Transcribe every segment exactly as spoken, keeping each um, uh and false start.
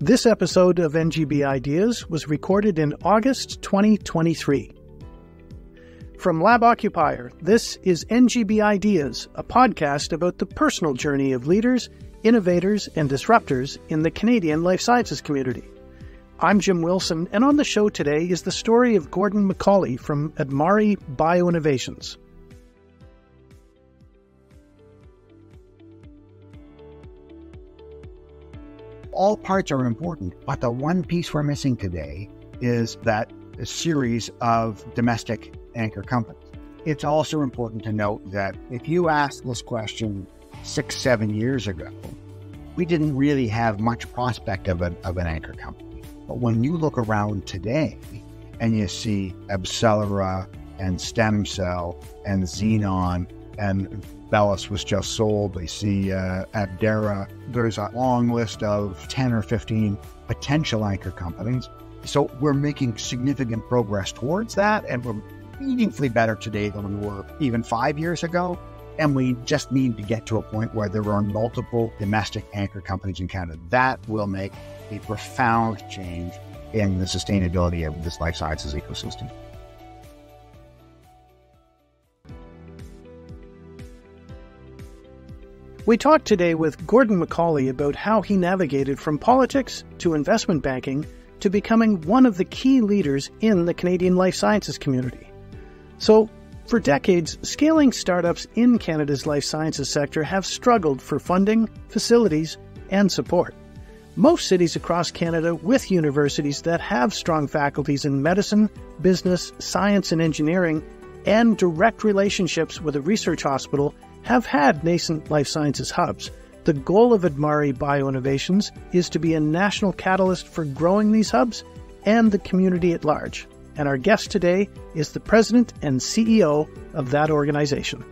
This episode of N G B Ideas was recorded in August twenty twenty-three. From Lab Occupier, this is N G B Ideas, a podcast about the personal journey of leaders, innovators, and disruptors in the Canadian life sciences community. I'm Jim Wilson, and on the show today is the story of Gordon McCauley from AdMare Bioinnovations. All parts are important, but the one piece we're missing today is that series of domestic anchor companies. It's also important to note that if you asked this question six, seven years ago, we didn't really have much prospect of an, of an anchor company. But when you look around today and you see AbCellera and StemCell and Xenon, and Bellis was just sold. They see uh, Abdera. There's a long list of ten or fifteen potential anchor companies. So we're making significant progress towards that, and we're meaningfully better today than we were even five years ago. And we just need to get to a point where there are multiple domestic anchor companies in Canada. That will make a profound change in the sustainability of this life sciences ecosystem. We talked today with Gordon McCauley about how he navigated from politics to investment banking to becoming one of the key leaders in the Canadian life sciences community. So, for decades, scaling startups in Canada's life sciences sector have struggled for funding, facilities, and support. Most cities across Canada with universities that have strong faculties in medicine, business, science and engineering, and direct relationships with a research hospital have had nascent life sciences hubs. The goal of AdMare Bioinnovations is to be a national catalyst for growing these hubs and the community at large. And our guest today is the president and C E O of that organization.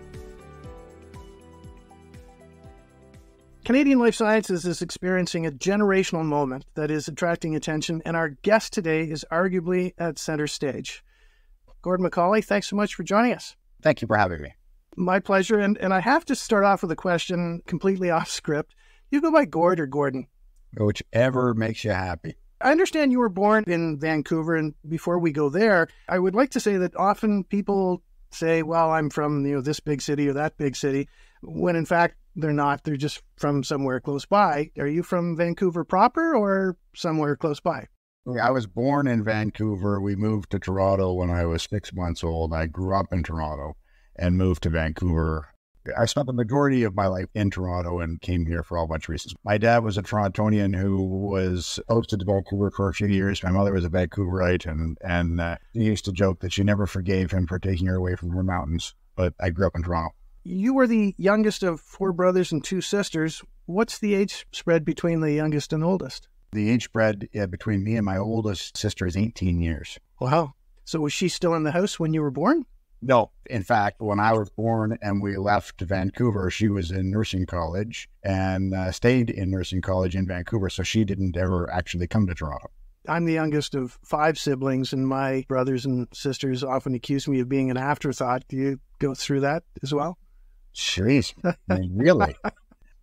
Canadian life sciences is experiencing a generational moment that is attracting attention, and our guest today is arguably at center stage. Gordon McCauley, thanks so much for joining us. Thank you for having me. My pleasure. And, and I have to start off with a question completely off script. You go by Gord or Gordon? Whichever makes you happy. I understand you were born in Vancouver. And before we go there, I would like to say that often people say, well, I'm from, you know, this big city or that big city, when in fact, they're not. They're just from somewhere close by. Are you from Vancouver proper or somewhere close by? I was born in Vancouver. We moved to Toronto when I was six months old. I grew up in Toronto and moved to Vancouver. I spent the majority of my life in Toronto and came here for a whole bunch of reasons. My dad was a Torontonian who was posted to Vancouver for a few years. My mother was a Vancouverite, and and uh, she used to joke that she never forgave him for taking her away from her mountains, but I grew up in Toronto. You were the youngest of four brothers and two sisters. What's the age spread between the youngest and oldest? The age spread uh, between me and my oldest sister is eighteen years. Wow. So was she still in the house when you were born? No. In fact, when I was born and we left Vancouver, she was in nursing college and uh, stayed in nursing college in Vancouver. So she didn't ever actually come to Toronto. I'm the youngest of five siblings, and my brothers and sisters often accuse me of being an afterthought. Do you go through that as well? Jeez, I mean, really?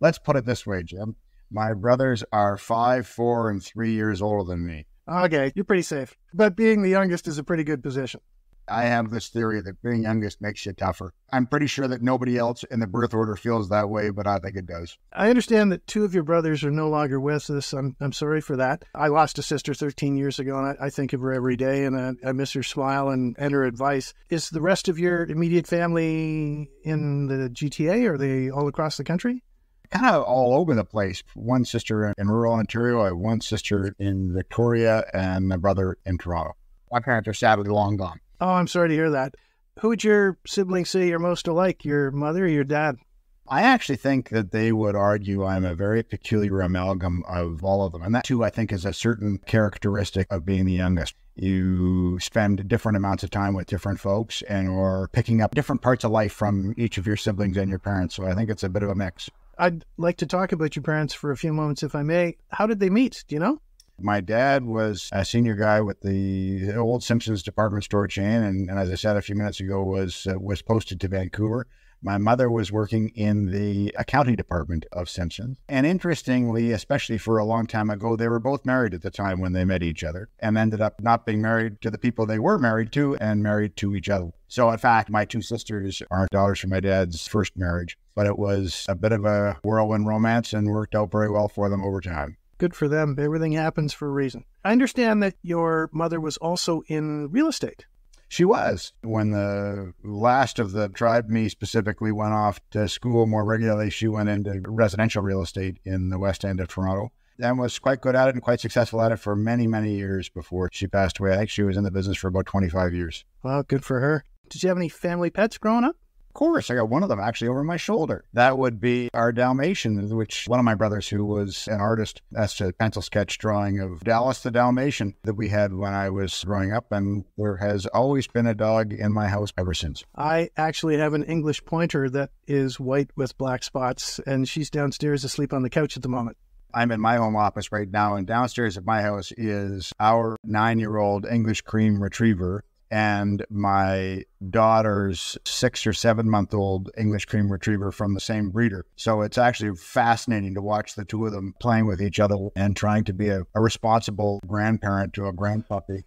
Let's put it this way, Jim. My brothers are five, four, and three years older than me. Okay, you're pretty safe. But being the youngest is a pretty good position. I have this theory that being youngest makes you tougher. I'm pretty sure that nobody else in the birth order feels that way, but I think it does. I understand that two of your brothers are no longer with us. I'm, I'm sorry for that. I lost a sister thirteen years ago, and I, I think of her every day, and I, I miss her smile and, and her advice. Is the rest of your immediate family in the G T A? Or are they all across the country? Kind of all over the place. One sister in rural Ontario, I have one sister in Victoria, and a brother in Toronto. My parents are sadly long gone. Oh, I'm sorry to hear that. Who would your siblings say you're most alike, your mother or your dad? I actually think that they would argue I'm a very peculiar amalgam of all of them. And that, too, I think is a certain characteristic of being the youngest. You spend different amounts of time with different folks and are picking up different parts of life from each of your siblings and your parents. So I think it's a bit of a mix. I'd like to talk about your parents for a few moments, if I may. How did they meet? Do you know? My dad was a senior guy with the old Simpsons department store chain, and, and as I said a few minutes ago, was uh, was posted to Vancouver. My mother was working in the accounting department of Simpsons. And interestingly, especially for a long time ago, they were both married at the time when they met each other and ended up not being married to the people they were married to and married to each other. So in fact, my two sisters are daughters from my dad's first marriage, but it was a bit of a whirlwind romance and worked out very well for them over time. Good for them. Everything happens for a reason. I understand that your mother was also in real estate. She was. When the last of the tribe, me specifically, went off to school more regularly, she went into residential real estate in the West End of Toronto and was quite good at it and quite successful at it for many, many years before she passed away. I think she was in the business for about twenty-five years. Well, good for her. Did you have any family pets growing up? Of course. I got one of them actually over my shoulder. That would be our Dalmatian, which one of my brothers, who was an artist, that's a pencil sketch drawing of Dallas the Dalmatian that we had when I was growing up. And there has always been a dog in my house ever since. I actually have an English pointer that is white with black spots, and she's downstairs asleep on the couch at the moment. I'm in my home office right now, and downstairs at my house is our nine-year-old English cream retriever and my daughter's six or seven month old English cream retriever from the same breeder. So it's actually fascinating to watch the two of them playing with each other and trying to be a, a responsible grandparent to a grandpuppy.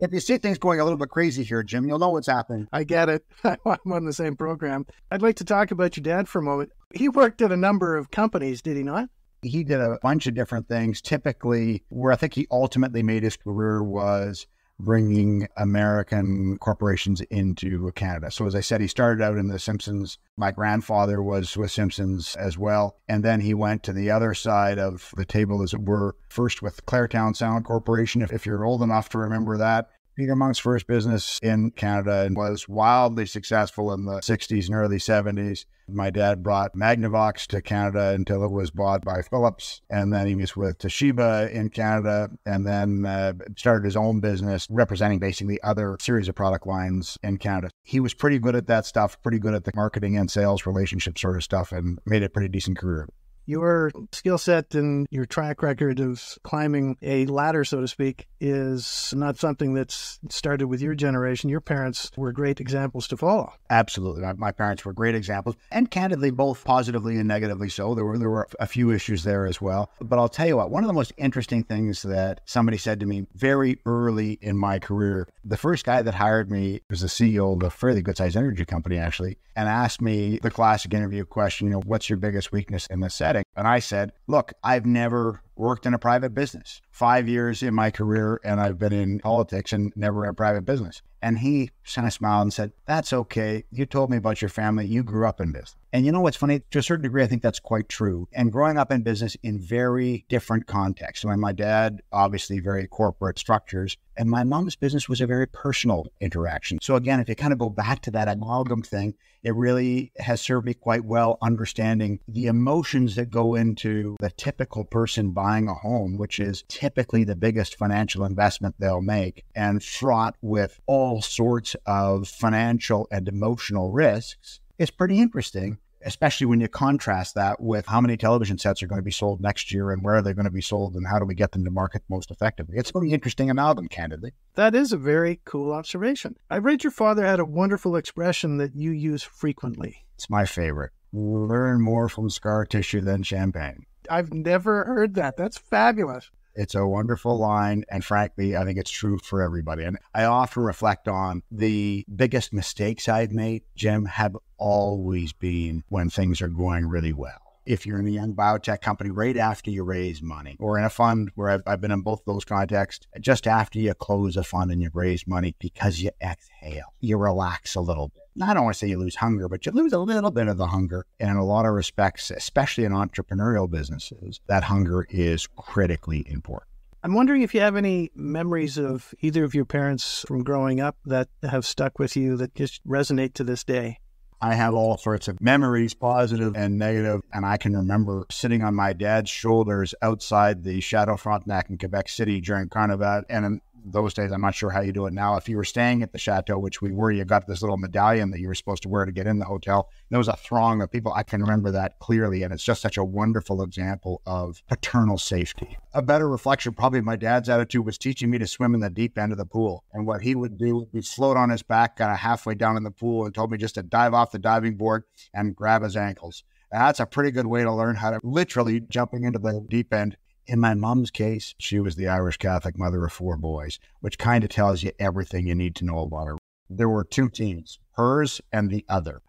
If you see things going a little bit crazy here, Jim, you'll know what's happening. I get it. I'm on the same program. I'd like to talk about your dad for a moment. He worked at a number of companies, did he not? He did a bunch of different things. Typically, where I think he ultimately made his career was bringing American corporations into Canada. So as I said, he started out in the Simpsons. My grandfather was with Simpsons as well. And then he went to the other side of the table, as it were, first with Clairtone Sound Corporation, if, if you're old enough to remember that. Peter Monk's first business in Canada, and was wildly successful in the sixties and early seventies. My dad brought Magnavox to Canada until it was bought by Philips, and then he was with Toshiba in Canada, and then uh, started his own business representing basically other series of product lines in Canada. He was pretty good at that stuff, pretty good at the marketing and sales relationship sort of stuff, and made a pretty decent career. Your skill set and your track record of climbing a ladder, so to speak, is not something that's started with your generation. Your parents were great examples to follow. Absolutely. My parents were great examples, and candidly, both positively and negatively so. There were, there were a few issues there as well. But I'll tell you what, one of the most interesting things that somebody said to me very early in my career, the first guy that hired me was the C E O of a fairly good-sized energy company, actually, and asked me the classic interview question, you know, what's your biggest weakness in this setting? And I said, look, I've never worked in a private business. Five years in my career, and I've been in politics and never in a private business. And he kind of smiled and said, that's okay. You told me about your family. You grew up in business. And you know what's funny? To a certain degree, I think that's quite true. And growing up in business in very different contexts. I mean, my dad, obviously very corporate structures, and my mom's business was a very personal interaction. So again, if you kind of go back to that amalgam thing, it really has served me quite well understanding the emotions that go into the typical person buying a home, which is typically the biggest financial investment they'll make, and fraught with all sorts of financial and emotional risks. It's pretty interesting, especially when you contrast that with how many television sets are going to be sold next year and where they're going to be sold and how do we get them to market most effectively. It's a pretty interesting amalgam, candidly. That is a very cool observation. I read your father had a wonderful expression that you use frequently. It's my favorite. Learn more from scar tissue than champagne. I've never heard that. That's fabulous. It's a wonderful line, and frankly, I think it's true for everybody. And I often reflect on the biggest mistakes I've made, Jim, have always been when things are going really well. If you're in a young biotech company right after you raise money, or in a fund where I've, I've been in both those contexts, just after you close a fund and you raise money, because you exhale, you relax a little bit. I don't want to say you lose hunger, but you lose a little bit of the hunger. And in a lot of respects, especially in entrepreneurial businesses, that hunger is critically important. I'm wondering if you have any memories of either of your parents from growing up that have stuck with you that just resonate to this day. I have all sorts of memories, positive and negative, and I can remember sitting on my dad's shoulders outside the Chateau Frontenac in Quebec City during Carnival, and those days, I'm not sure how you do it now. If you were staying at the Chateau, which we were, you got this little medallion that you were supposed to wear to get in the hotel. There was a throng of people. I can remember that clearly. And it's just such a wonderful example of paternal safety. A better reflection, probably my dad's attitude, was teaching me to swim in the deep end of the pool. And what he would do, he'd float on his back kind of halfway down in the pool and told me just to dive off the diving board and grab his ankles. And that's a pretty good way to learn how to literally jumping into the deep end. In my mom's case, she was the Irish Catholic mother of four boys, which kind of tells you everything you need to know about her. There were two teams, hers and the other.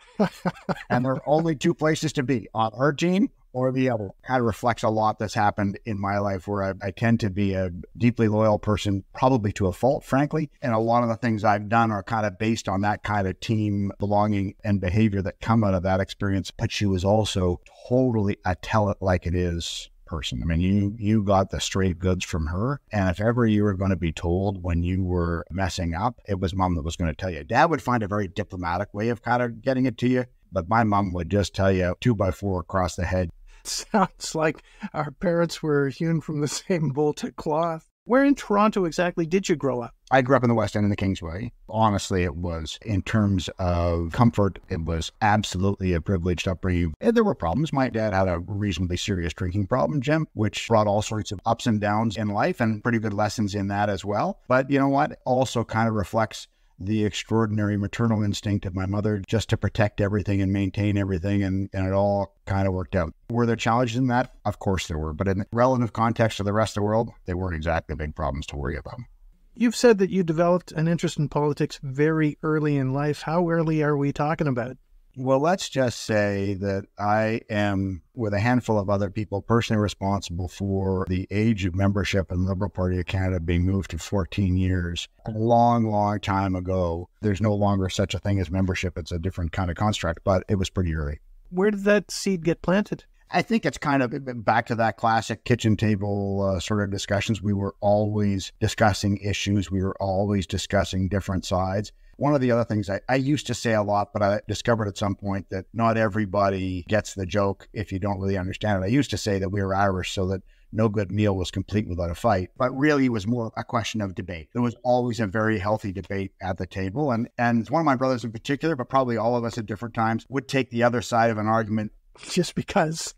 And there are only two places to be, on her team or the other. Kind of reflects a lot that's happened in my life where I, I tend to be a deeply loyal person, probably to a fault, frankly. And a lot of the things I've done are kind of based on that kind of team belonging and behavior that come out of that experience. But she was also totally a tell it like it is person. I mean, you you got the straight goods from her. And if ever you were going to be told when you were messing up, it was mom that was going to tell you. Dad would find a very diplomatic way of kind of getting it to you. But my mom would just tell you two by four across the head. Sounds like our parents were hewn from the same bolt of cloth. Where in Toronto exactly did you grow up? I grew up in the West End in the Kingsway. Honestly, it was, in terms of comfort, it was absolutely a privileged upbringing. And there were problems. My dad had a reasonably serious drinking problem, Jim, which brought all sorts of ups and downs in life and pretty good lessons in that as well. But you know what? It also kind of reflects the extraordinary maternal instinct of my mother just to protect everything and maintain everything. And, and it all kind of worked out. Were there challenges in that? Of course there were. But in the relative context of the rest of the world, they weren't exactly big problems to worry about. You've said that you developed an interest in politics very early in life. How early are we talking about? Well, let's just say that I am, with a handful of other people, personally responsible for the age of membership in the Liberal Party of Canada being moved to fourteen years. A long, long time ago. There's no longer such a thing as membership. It's a different kind of construct, but it was pretty early. Where did that seed get planted? I think it's kind of back to that classic kitchen table uh, sort of discussions. We were always discussing issues. We were always discussing different sides. One of the other things I, I used to say a lot, but I discovered at some point that not everybody gets the joke if you don't really understand it. I used to say that we were Irish so that no good meal was complete without a fight, but really it was more a question of debate. There was always a very healthy debate at the table. And, and one of my brothers in particular, but probably all of us at different times, would take the other side of an argument just because.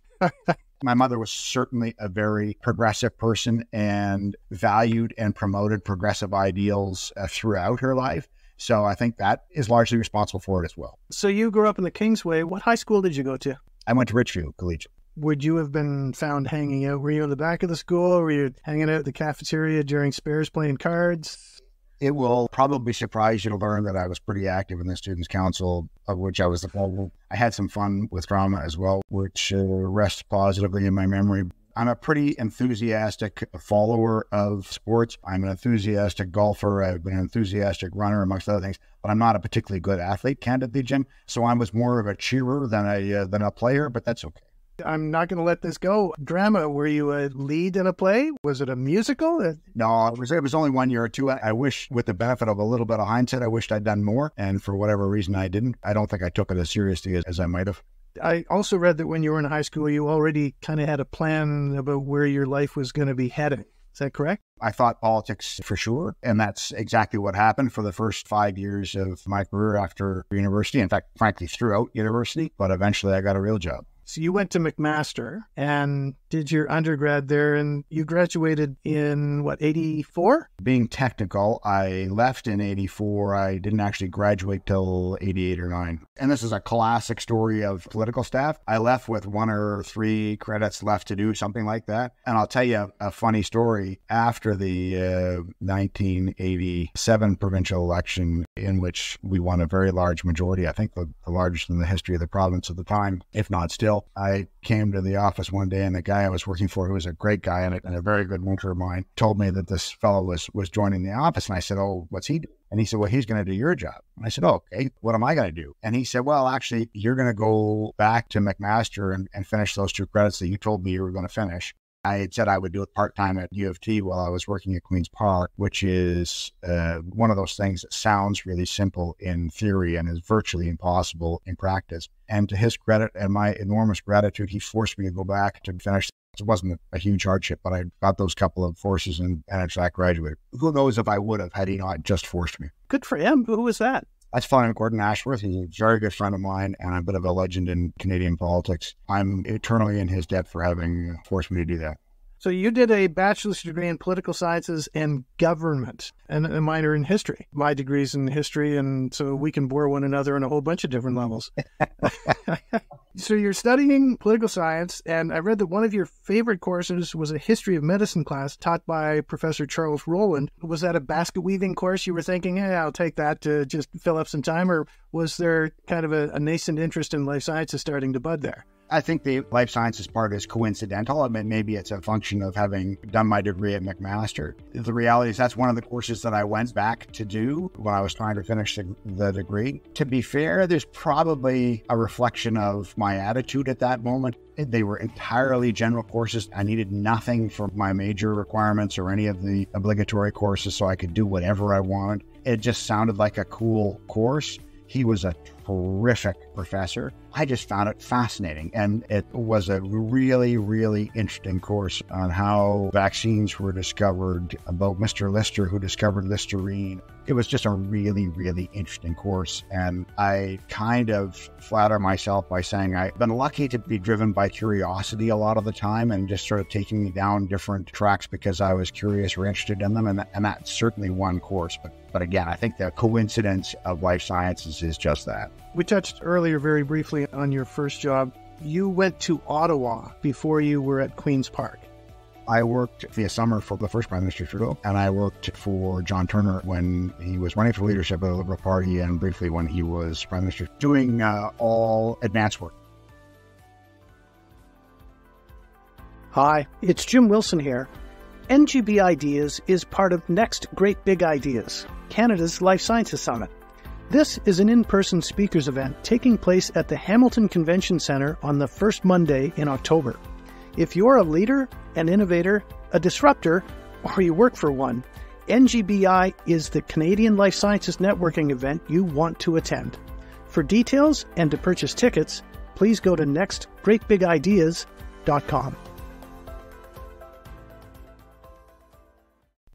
My mother was certainly a very progressive person and valued and promoted progressive ideals uh, throughout her life. So I think that is largely responsible for it as well. So you grew up in the Kingsway. What high school did you go to? I went to Richview Collegiate. Would you have been found hanging out? Were you in the back of the school? Or were you hanging out at the cafeteria during spares playing cards? It will probably surprise you to learn that I was pretty active in the Students' Council, of which I was the president. I had some fun with drama as well, which uh, rests positively in my memory. I'm a pretty enthusiastic follower of sports. I'm an enthusiastic golfer. I've been an enthusiastic runner, amongst other things, but I'm not a particularly good athlete, candidly, Jim. So I was more of a cheerer than a, uh, than a player, but that's okay. I'm not going to let this go. Drama, were you a lead in a play? Was it a musical? No, it was, it was only one year or two. I, I wish, with the benefit of a little bit of hindsight, I wished I'd done more. And for whatever reason, I didn't. I don't think I took it as seriously as, as I might have. I also read that when you were in high school, you already kind of had a plan about where your life was going to be headed. Is that correct? I thought politics for sure. And that's exactly what happened for the first five years of my career after university. In fact, frankly, throughout university. But eventually I got a real job. So you went to McMaster and did your undergrad there, and you graduated in, what, eighty-four? Being technical, I left in eighty-four. I didn't actually graduate till eighty-eight or nine. And this is a classic story of political staff. I left with one or three credits left to do, something like that. And I'll tell you a, a funny story. After the uh, nineteen eighty-seven provincial election, in which we won a very large majority, I think the, the largest in the history of the province at the time, if not still, I came to the office one day, and the guy I was working for, who was a great guy and a, and a very good mentor of mine, told me that this fellow was, was joining the office. And I said, oh, what's he doing? And he said, well, he's going to do your job. And I said, oh, okay, what am I going to do? And he said, well, actually, you're going to go back to McMaster and, and finish those two credits that you told me you were going to finish. I had said I would do it part-time at U of T while I was working at Queen's Park, which is uh, one of those things that sounds really simple in theory and is virtually impossible in practice. And to his credit and my enormous gratitude, he forced me to go back to finish It wasn't a huge hardship, but I got those couple of forces and I graduated. Who knows if I would have had he not just forced me. Good for him. Who was that? That's fine. Gordon Ashworth. He's a very good friend of mine and a bit of a legend in Canadian politics. I'm eternally in his debt for having forced me to do that. So you did a bachelor's degree in political sciences and government and a minor in history. My degree's in history, and so we can bore one another on a whole bunch of different levels. So you're studying political science, and I read that one of your favorite courses was a history of medicine class taught by Professor Charles Rowland. Was that a basket weaving course you were thinking, hey, I'll take that to just fill up some time, or was there kind of a, a nascent interest in life sciences starting to bud there? I think the life sciences part is coincidental. I mean, maybe it's a function of having done my degree at McMaster. The reality is that's one of the courses that I went back to do when I was trying to finish the, the degree. To be fair, there's probably a reflection of my attitude at that moment. They were entirely general courses. I needed nothing for my major requirements or any of the obligatory courses, so I could do whatever I wanted. It just sounded like a cool course. He was a terrific professor. I just found it fascinating. And it was a really, really interesting course on how vaccines were discovered, about Mister Lister, who discovered Listerine. It was just a really, really interesting course. And I kind of flatter myself by saying I've been lucky to be driven by curiosity a lot of the time and just sort of taking me down different tracks because I was curious or interested in them. And, th and that's certainly one course. But, but again, I think the coincidence of life sciences is just that. We touched earlier very briefly on your first job. You went to Ottawa before you were at Queen's Park. I worked for the summer for the first Prime Minister Trudeau, and I worked for John Turner when he was running for leadership of the Liberal Party and briefly when he was Prime Minister, doing uh, all advance work. Hi, it's Jim Wilson here. N G B Ideas is part of Next Great Big Ideas, Canada's Life Sciences Summit. This is an in-person speakers event taking place at the Hamilton Convention Center on the first Monday in October. If you're a leader, an innovator, a disruptor, or you work for one, N G B I is the Canadian Life Sciences Networking event you want to attend. For details and to purchase tickets, please go to next great big ideas dot com.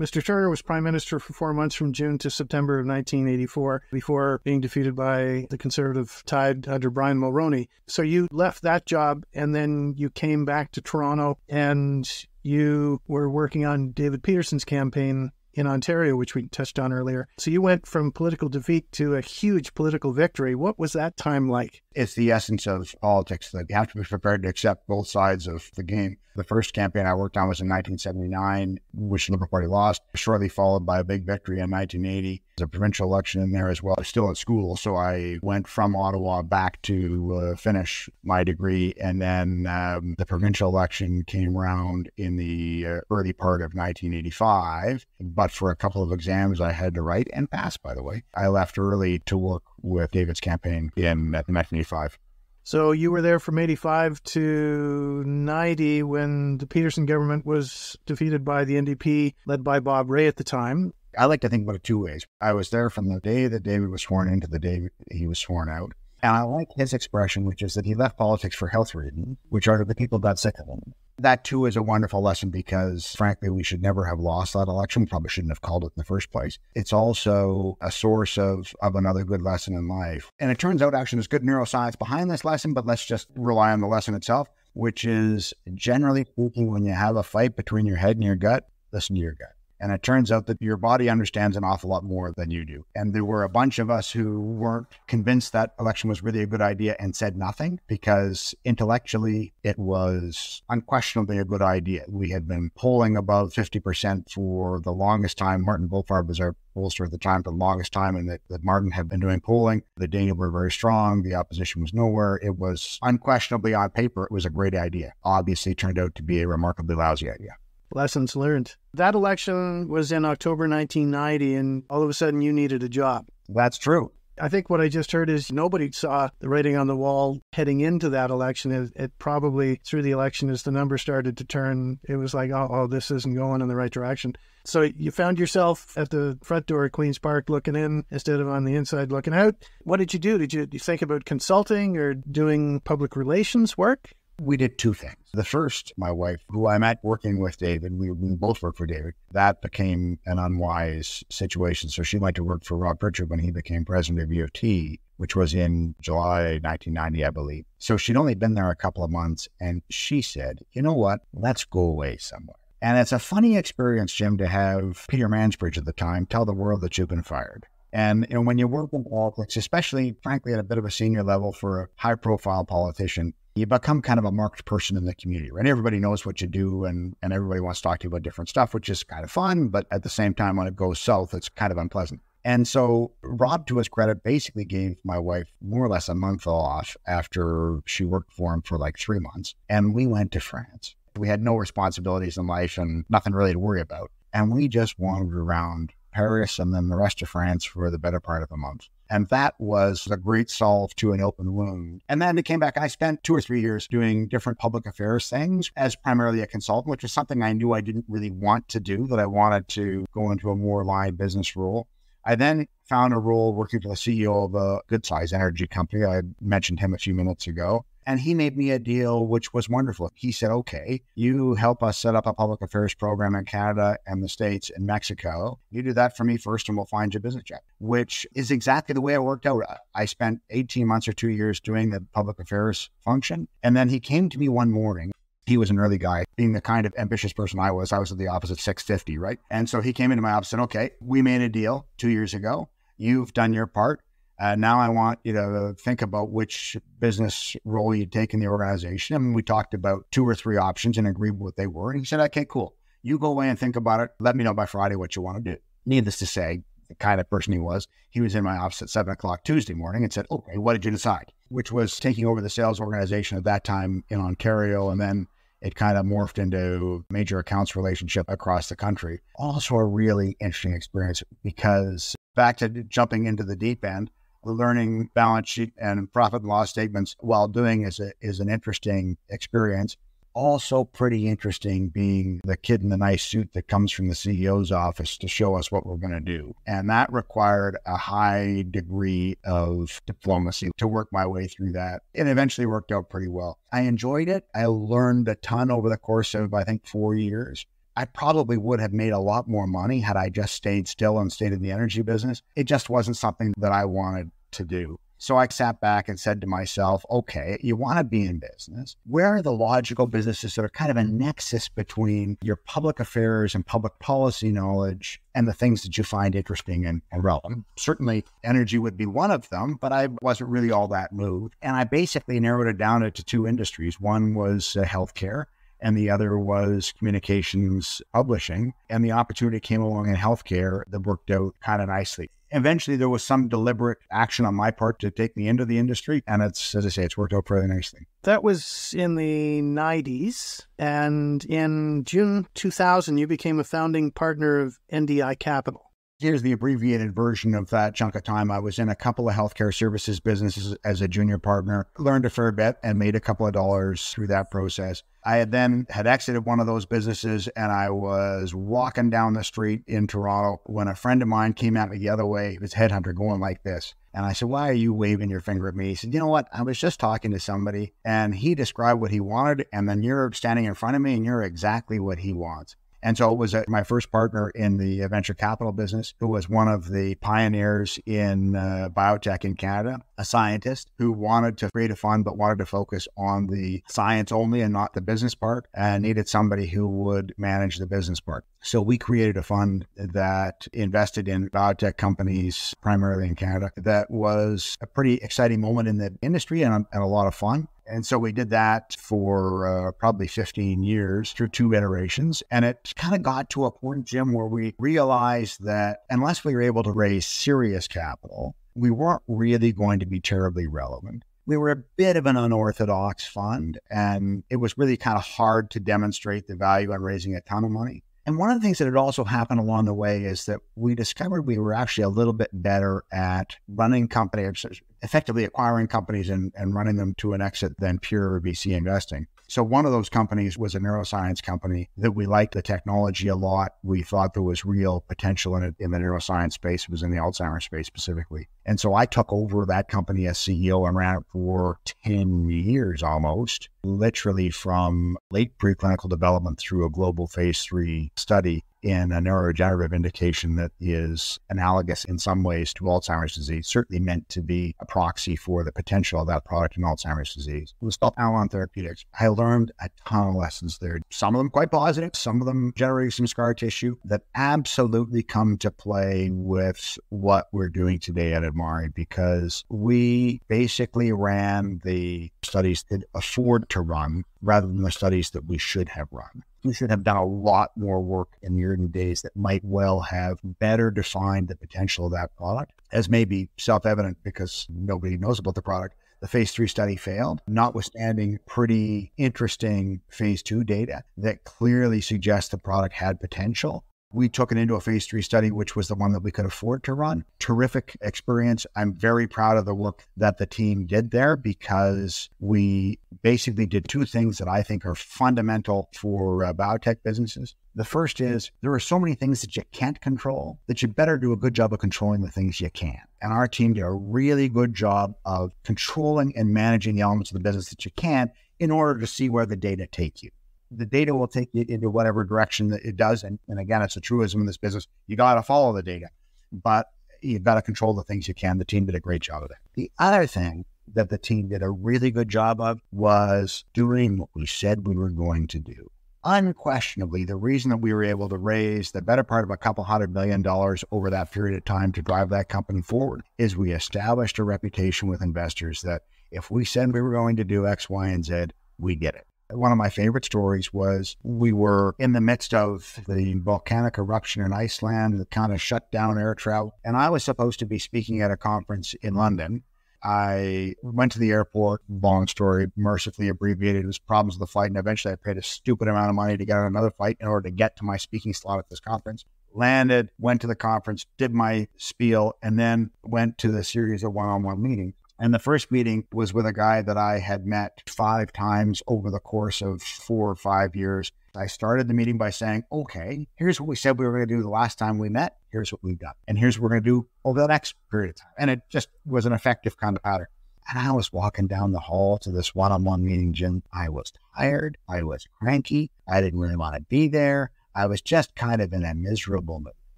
Mister Turner was Prime Minister for four months from June to September of nineteen eighty-four before being defeated by the Conservative tide under Brian Mulroney. So you left that job and then you came back to Toronto and you were working on David Peterson's campaign in Ontario, which we touched on earlier. So you went from political defeat to a huge political victory. What was that time like? It's the essence of politics that you have to be prepared to accept both sides of the game. The first campaign I worked on was in nineteen seventy-nine, which the Liberal Party lost, shortly followed by a big victory in nineteen eighty. There's a provincial election in there as well. I was still at school, so I went from Ottawa back to uh, finish my degree, and then um, the provincial election came around in the uh, early part of nineteen eighty-five, but for a couple of exams I had to write and pass, by the way. I left early to work with David's campaign in nineteen eighty-five. So you were there from eighty-five to ninety when the Peterson government was defeated by the N D P, led by Bob Rae at the time. I like to think about it two ways. I was there from the day that David was sworn in to the day he was sworn out. And I like his expression, which is that he left politics for health reasons, which are the people got sick of him. That, too, is a wonderful lesson because, frankly, we should never have lost that election. We probably shouldn't have called it in the first place. It's also a source of, of another good lesson in life. And it turns out, actually, there's good neuroscience behind this lesson, but let's just rely on the lesson itself, which is, generally speaking, when you have a fight between your head and your gut, listen to your gut. And it turns out that your body understands an awful lot more than you do. And there were a bunch of us who weren't convinced that election was really a good idea and said nothing because intellectually it was unquestionably a good idea. We had been polling above fifty percent for the longest time. Martin Wolfhard was our pollster at the time for the longest time, and that, that Martin had been doing polling. The Daniel were very strong. The opposition was nowhere. It was unquestionably on paper. It was a great idea. Obviously turned out to be a remarkably lousy idea. Lessons learned. That election was in October nineteen ninety, and all of a sudden you needed a job. That's true. I think what I just heard is nobody saw the writing on the wall heading into that election. It, it probably, through the election, as the numbers started to turn, it was like, oh, oh, this isn't going in the right direction. So you found yourself at the front door of Queen's Park looking in instead of on the inside looking out. What did you do? Did you, did you think about consulting or doing public relations work? We did two things. The first, my wife, who I met working with David, we, we both worked for David. That became an unwise situation. So she went to work for Rob Pritchard when he became president of U of T, which was in July nineteen ninety, I believe. So she'd only been there a couple of months, and she said, you know what, let's go away somewhere. And it's a funny experience, Jim, to have Peter Mansbridge at the time tell the world that you've been fired. And you know, when you work in politics, especially, frankly, at a bit of a senior level for a high-profile politician, you become kind of a marked person in the community, right? Everybody knows what you do, and, and everybody wants to talk to you about different stuff, which is kind of fun, but at the same time, when it goes south, it's kind of unpleasant. And so Rob, to his credit, basically gave my wife more or less a month off after she worked for him for like three months, and we went to France. We had no responsibilities in life and nothing really to worry about, and we just wandered around Paris and then the rest of France for the better part of a month. And that was a great solve to an open wound. And then it came back. I spent two or three years doing different public affairs things as primarily a consultant, which is something I knew I didn't really want to do, that I wanted to go into a more live business role. I then found a role working for the C E O of a good-sized energy company. I mentioned him a few minutes ago. And he made me a deal, which was wonderful. He said, okay, you help us set up a public affairs program in Canada and the States and Mexico. You do that for me first, and we'll find you a business jet, which is exactly the way it worked out. I spent eighteen months or two years doing the public affairs function. And then he came to me one morning. He was an early guy. Being the kind of ambitious person I was, I was at the office at six fifty, right? And so he came into my office and said, okay, we made a deal two years ago. You've done your part. Uh, now I want you to think about which business role you take in the organization. And we talked about two or three options and agreed with what they were. And he said, okay, cool. You go away and think about it. Let me know by Friday what you want to do. Needless to say, the kind of person he was, he was in my office at seven o'clock Tuesday morning and said, okay, what did you decide? Which was taking over the sales organization at that time in Ontario. And then it kind of morphed into major accounts relationship across the country. Also a really interesting experience, because back to jumping into the deep end, learning balance sheet and profit and loss statements while doing is a, is an interesting experience. Also pretty interesting being the kid in the nice suit that comes from the C E O's office to show us what we're going to do. And that required a high degree of diplomacy to work my way through that. It eventually worked out pretty well. I enjoyed it. I learned a ton over the course of, I think, four years. I probably would have made a lot more money had I just stayed still and stayed in the energy business. It just wasn't something that I wanted to do. So I sat back and said to myself, okay, you want to be in business. Where are the logical businesses that are kind of a nexus between your public affairs and public policy knowledge and the things that you find interesting and, and relevant? Certainly energy would be one of them, but I wasn't really all that moved. And I basically narrowed it down to two industries. One was uh, healthcare, and the other was communications publishing. And the opportunity came along in healthcare that worked out kind of nicely. Eventually, there was some deliberate action on my part to take me into the industry. And it's, as I say, it's worked out pretty nicely. That was in the nineties. And in June two thousand, you became a founding partner of N D I Capital. Here's the abbreviated version of that chunk of time. I was in a couple of healthcare services businesses as a junior partner, learned a fair bit and made a couple of dollars through that process. I had then had exited one of those businesses, and I was walking down the street in Toronto when a friend of mine came at me the other way. He was headhunter going like this. And I said, why are you waving your finger at me? He said, you know what? I was just talking to somebody and he described what he wanted. And then you're standing in front of me and you're exactly what he wants. And so it was a, my first partner in the venture capital business, who was one of the pioneers in uh, biotech in Canada, a scientist who wanted to create a fund, but wanted to focus on the science only and not the business part, and needed somebody who would manage the business part. So we created a fund that invested in biotech companies, primarily in Canada. That was a pretty exciting moment in the industry and a, and a lot of fun. And so we did that for uh, probably fifteen years through two iterations. And it kind of got to a point, Jim, where we realized that unless we were able to raise serious capital, we weren't really going to be terribly relevant. We were a bit of an unorthodox fund, and it was really kind of hard to demonstrate the value in raising a ton of money. And one of the things that had also happened along the way is that we discovered we were actually a little bit better at running companies, effectively acquiring companies and, and running them to an exit than pure V C investing. So one of those companies was a neuroscience company that we liked the technology a lot. We thought there was real potential in it in the neuroscience space. It was in the Alzheimer's space specifically. And so I took over that company as C E O and ran it for ten years almost, literally from late preclinical development through a global phase three study in a neurodegenerative indication that is analogous in some ways to Alzheimer's disease, certainly meant to be a proxy for the potential of that product in Alzheimer's disease. It was called Alon Therapeutics. I learned a ton of lessons there, some of them quite positive, some of them generating some scar tissue that absolutely come to play with what we're doing today at AdMare, because we basically ran the studies that afford to run rather than the studies that we should have run. We should have done a lot more work in the early days that might well have better defined the potential of that product, as may be self-evident because nobody knows about the product. The phase three study failed, notwithstanding pretty interesting phase two data that clearly suggests the product had potential. We took it into a phase three study, which was the one that we could afford to run. Terrific experience. I'm very proud of the work that the team did there, because we basically did two things that I think are fundamental for uh, biotech businesses. The first is there are so many things that you can't control that you better do a good job of controlling the things you can. And our team did a really good job of controlling and managing the elements of the business that you can in order to see where the data take you. The data will take you into whatever direction that it does. And, and again, it's a truism in this business. You got to follow the data, but you've got to control the things you can. The team did a great job of that. The other thing that the team did a really good job of was doing what we said we were going to do. Unquestionably, the reason that we were able to raise the better part of a couple hundred million dollars over that period of time to drive that company forward is we established a reputation with investors that if we said we were going to do X, Y, and Z, we did it. One of my favorite stories was we were in the midst of the volcanic eruption in Iceland that kind of shut down air travel. And I was supposed to be speaking at a conference in London. I went to the airport, long story, mercifully abbreviated. It was problems with the flight. And eventually I paid a stupid amount of money to get on another flight in order to get to my speaking slot at this conference. Landed, went to the conference, did my spiel, and then went to the series of one-on-one meetings. And the first meeting was with a guy that I had met five times over the course of four or five years. I started the meeting by saying, okay, here's what we said we were going to do the last time we met. Here's what we've done. And here's what we're going to do over the next period of time. And it just was an effective kind of pattern. And I was walking down the hall to this one-on-one meeting, Jim. I was tired. I was cranky. I didn't really want to be there. I was just kind of in a miserable mood.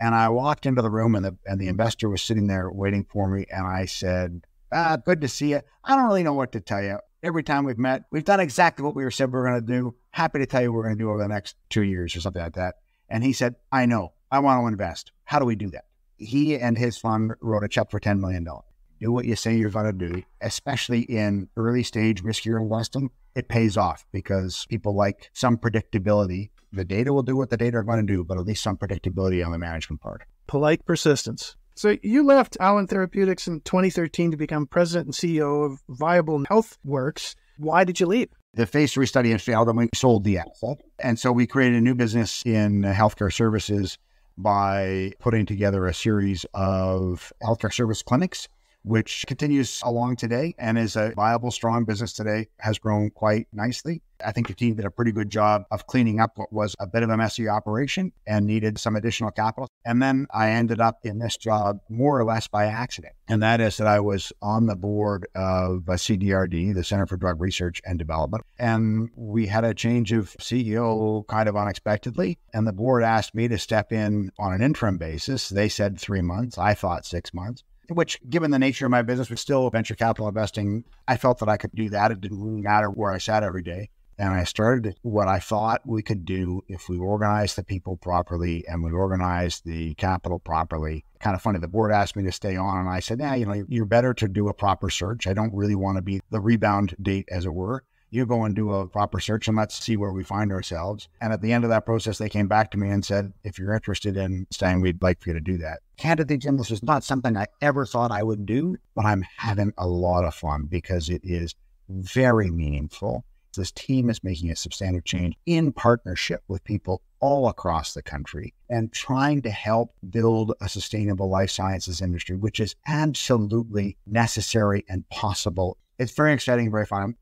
And I walked into the room and the, and the investor was sitting there waiting for me. And I said, Ah, good to see you. I don't really know what to tell you. Every time we've met, we've done exactly what we were said we were going to do. Happy to tell you what we're going to do over the next two years or something like that. And he said, I know. I want to invest. How do we do that? He and his fund wrote a check for ten million dollars. Do what you say you're going to do, especially in early stage riskier investing. It pays off because people like some predictability. The data will do what the data are going to do, but at least some predictability on the management part. Polite persistence. So you left Alon Therapeutics in twenty thirteen to become president and C E O of Viable Health Works. Why did you leave? The phase three study had failed and we sold the asset. And so we created a new business in healthcare services by putting together a series of healthcare service clinics, which continues along today and is a viable, strong business today, has grown quite nicely. I think the team did a pretty good job of cleaning up what was a bit of a messy operation and needed some additional capital. And then I ended up in this job more or less by accident. And that is that I was on the board of C D R D, the Center for Drug Research and Development. And we had a change of C E O kind of unexpectedly. And the board asked me to step in on an interim basis. They said three months. I thought six months. Which, given the nature of my business, was still venture capital investing, I felt that I could do that. It didn't really matter where I sat every day. And I started what I thought we could do if we organized the people properly and we organized the capital properly. Kind of funny, the board asked me to stay on and I said, yeah, you know, you're better to do a proper search. I don't really want to be the rebound date, as it were. You go and do a proper search and let's see where we find ourselves. And at the end of that process, they came back to me and said, if you're interested in staying, we'd like for you to do that. Candidly, Jim, this is not something I ever thought I would do, but I'm having a lot of fun because it is very meaningful. This team is making a substantive change in partnership with people all across the country and trying to help build a sustainable life sciences industry, which is absolutely necessary and possible. It's very exciting, very fun.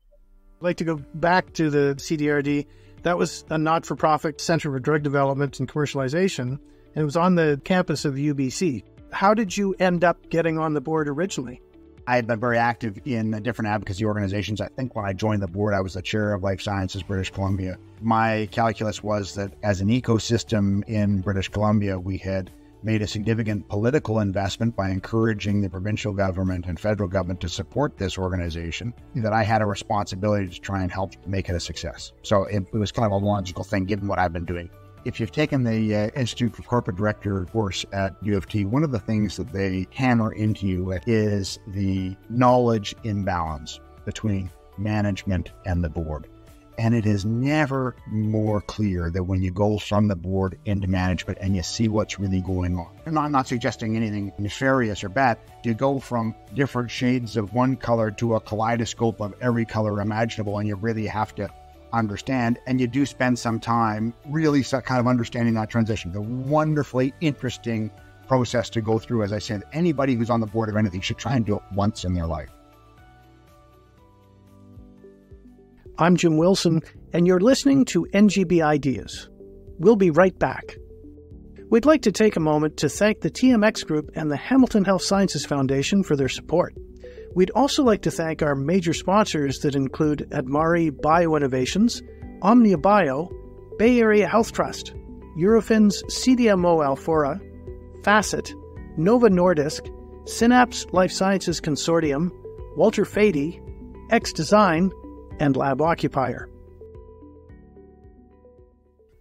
I'd like to go back to the C D R D. That was a not-for-profit Center for Drug Development and Commercialization, and it was on the campus of the U B C. How did you end up getting on the board originally? I had been very active in different advocacy organizations. I think when I joined the board, I was the chair of Life Sciences British Columbia. My calculus was that as an ecosystem in British Columbia, we had made a significant political investment by encouraging the provincial government and federal government to support this organization, that I had a responsibility to try and help make it a success. So it, it was kind of a logical thing, given what I've been doing. If you've taken the uh, Institute for Corporate Director course at U of T, one of the things that they hammer into you with is the knowledge imbalance between management and the board. And it is never more clear than when you go from the board into management and you see what's really going on. And I'm not suggesting anything nefarious or bad. You go from different shades of one color to a kaleidoscope of every color imaginable, and you really have to understand. And you do spend some time really kind of understanding that transition. The wonderfully interesting process to go through. As I said, anybody who's on the board of anything should try and do it once in their life. I'm Jim Wilson, and you're listening to N G B Ideas. We'll be right back. We'd like to take a moment to thank the T M X Group and the Hamilton Health Sciences Foundation for their support. We'd also like to thank our major sponsors that include AdMare Bioinnovations, Omnia Bio, Bay Area Health Trust, Eurofins C D M O Alfora, Facet, Nova Nordisk, Synapse Life Sciences Consortium, Walter Fady, X-Design, and Lab Occupier.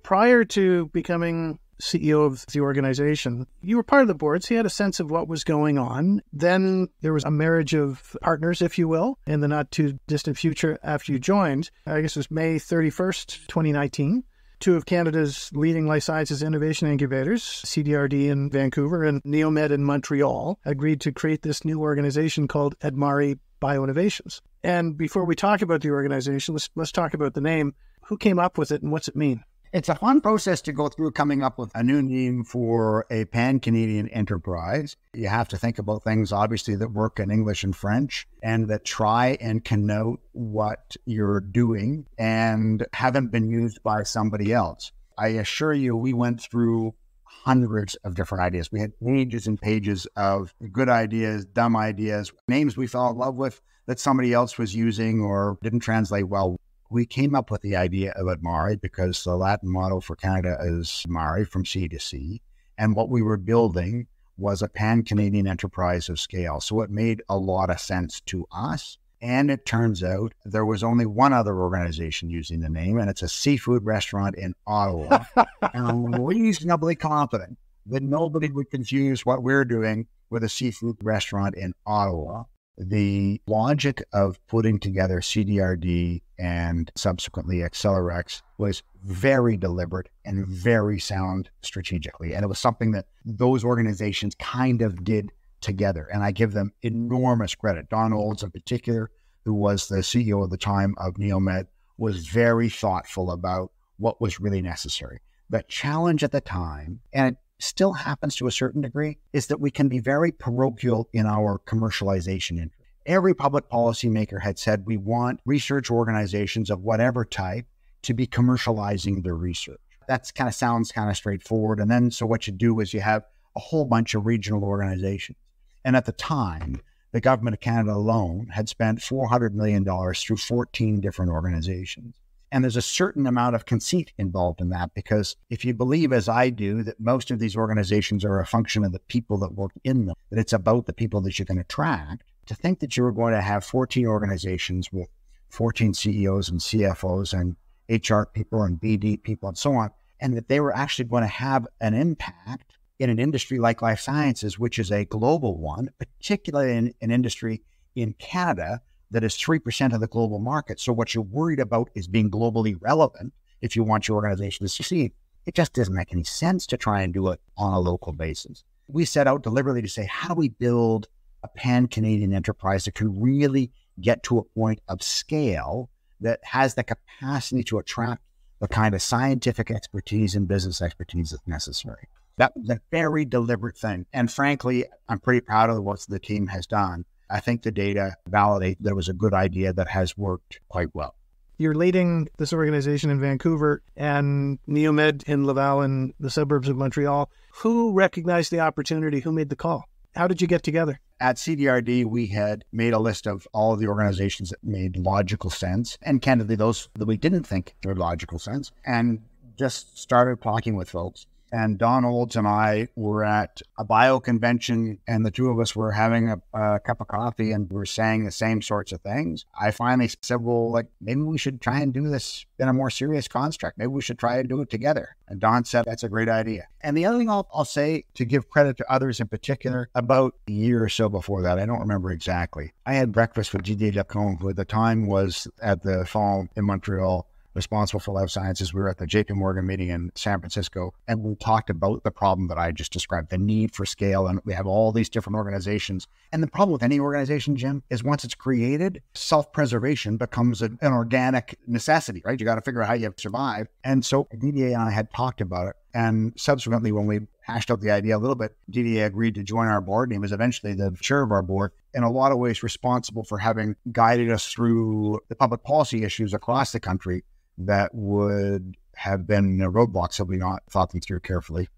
Prior to becoming C E O of the organization, you were part of the board, so you had a sense of what was going on. Then there was a marriage of partners, if you will, in the not-too-distant future after you joined. I guess it was May thirty-first, twenty nineteen. Two of Canada's leading life sciences innovation incubators, C D R D in Vancouver and NeoMed in Montreal, agreed to create this new organization called AdMare Bioinnovations. And before we talk about the organization, let's, let's talk about the name. Who came up with it and what's it mean? It's a fun process to go through coming up with a new name for a pan-Canadian enterprise. You have to think about things, obviously, that work in English and French and that try and connote what you're doing and haven't been used by somebody else. I assure you, we went through hundreds of different ideas. We had pages and pages of good ideas, dumb ideas, names we fell in love with that somebody else was using or didn't translate well. We came up with the idea of AdMare because the Latin motto for Canada is Mare, from sea to sea. And what we were building was a pan-Canadian enterprise of scale. So it made a lot of sense to us. And it turns out there was only one other organization using the name, and it's a seafood restaurant in Ottawa. And I'm reasonably confident that nobody would confuse what we're doing with a seafood restaurant in Ottawa. The logic of putting together C D R D and subsequently AbCellera was very deliberate and very sound strategically. And it was something that those organizations kind of did together. And I give them enormous credit. Don Olds in particular, who was the C E O at the time of NeoMed, was very thoughtful about what was really necessary. The challenge at the time, and it still happens to a certain degree, is that we can be very parochial in our commercialization interest. Every public policymaker had said we want research organizations of whatever type to be commercializing their research. That kind of sounds kind of straightforward. And then so what you do is you have a whole bunch of regional organizations. And at the time, the government of Canada alone had spent four hundred million dollars through fourteen different organizations. And there's a certain amount of conceit involved in that, because if you believe, as I do, that most of these organizations are a function of the people that work in them, that it's about the people that you can attract, to think that you were going to have fourteen organizations with fourteen C E Os and C F Os and H R people and B D people and so on, and that they were actually going to have an impact in an industry like life sciences, which is a global one, particularly in an industry in Canada that is three percent of the global market. So what you're worried about is being globally relevant if you want your organization to succeed. It just doesn't make any sense to try and do it on a local basis. We set out deliberately to say, how do we build a pan-Canadian enterprise that can really get to a point of scale that has the capacity to attract the kind of scientific expertise and business expertise that's necessary? That was a very deliberate thing. And frankly, I'm pretty proud of what the team has done. I think the data validate that it was a good idea that has worked quite well. you're leading this organization in Vancouver and NeoMed in Laval and the suburbs of Montreal. Who recognized the opportunity? Who made the call? How did you get together? At C D R D, we had made a list of all of the organizations that made logical sense, and candidly, those that we didn't think made logical sense, and just started talking with folks. And Don Olds and I were at a bio convention, and the two of us were having a, a cup of coffee, and we were saying the same sorts of things. I finally said, well, like, maybe we should try and do this in a more serious construct. Maybe we should try and do it together. And Don said, that's a great idea. And the other thing I'll, I'll say, to give credit to others in particular, about a year or so before that, I don't remember exactly, I had breakfast with Didier Lacombe, who at the time was at the farm in Montreal, responsible for life sciences. We were at the J P Morgan meeting in San Francisco, and we talked about the problem that I just described, the need for scale. And we have all these different organizations. And the problem with any organization, Jim, is once it's created, self-preservation becomes an, an organic necessity, right? You got to figure out how you survive. And so Didier and I had talked about it. And subsequently, when we hashed out the idea a little bit, Didier agreed to join our board, and he was eventually the chair of our board, in a lot of ways responsible for having guided us through the public policy issues across the country that would have been roadblocks had we not thought them through carefully.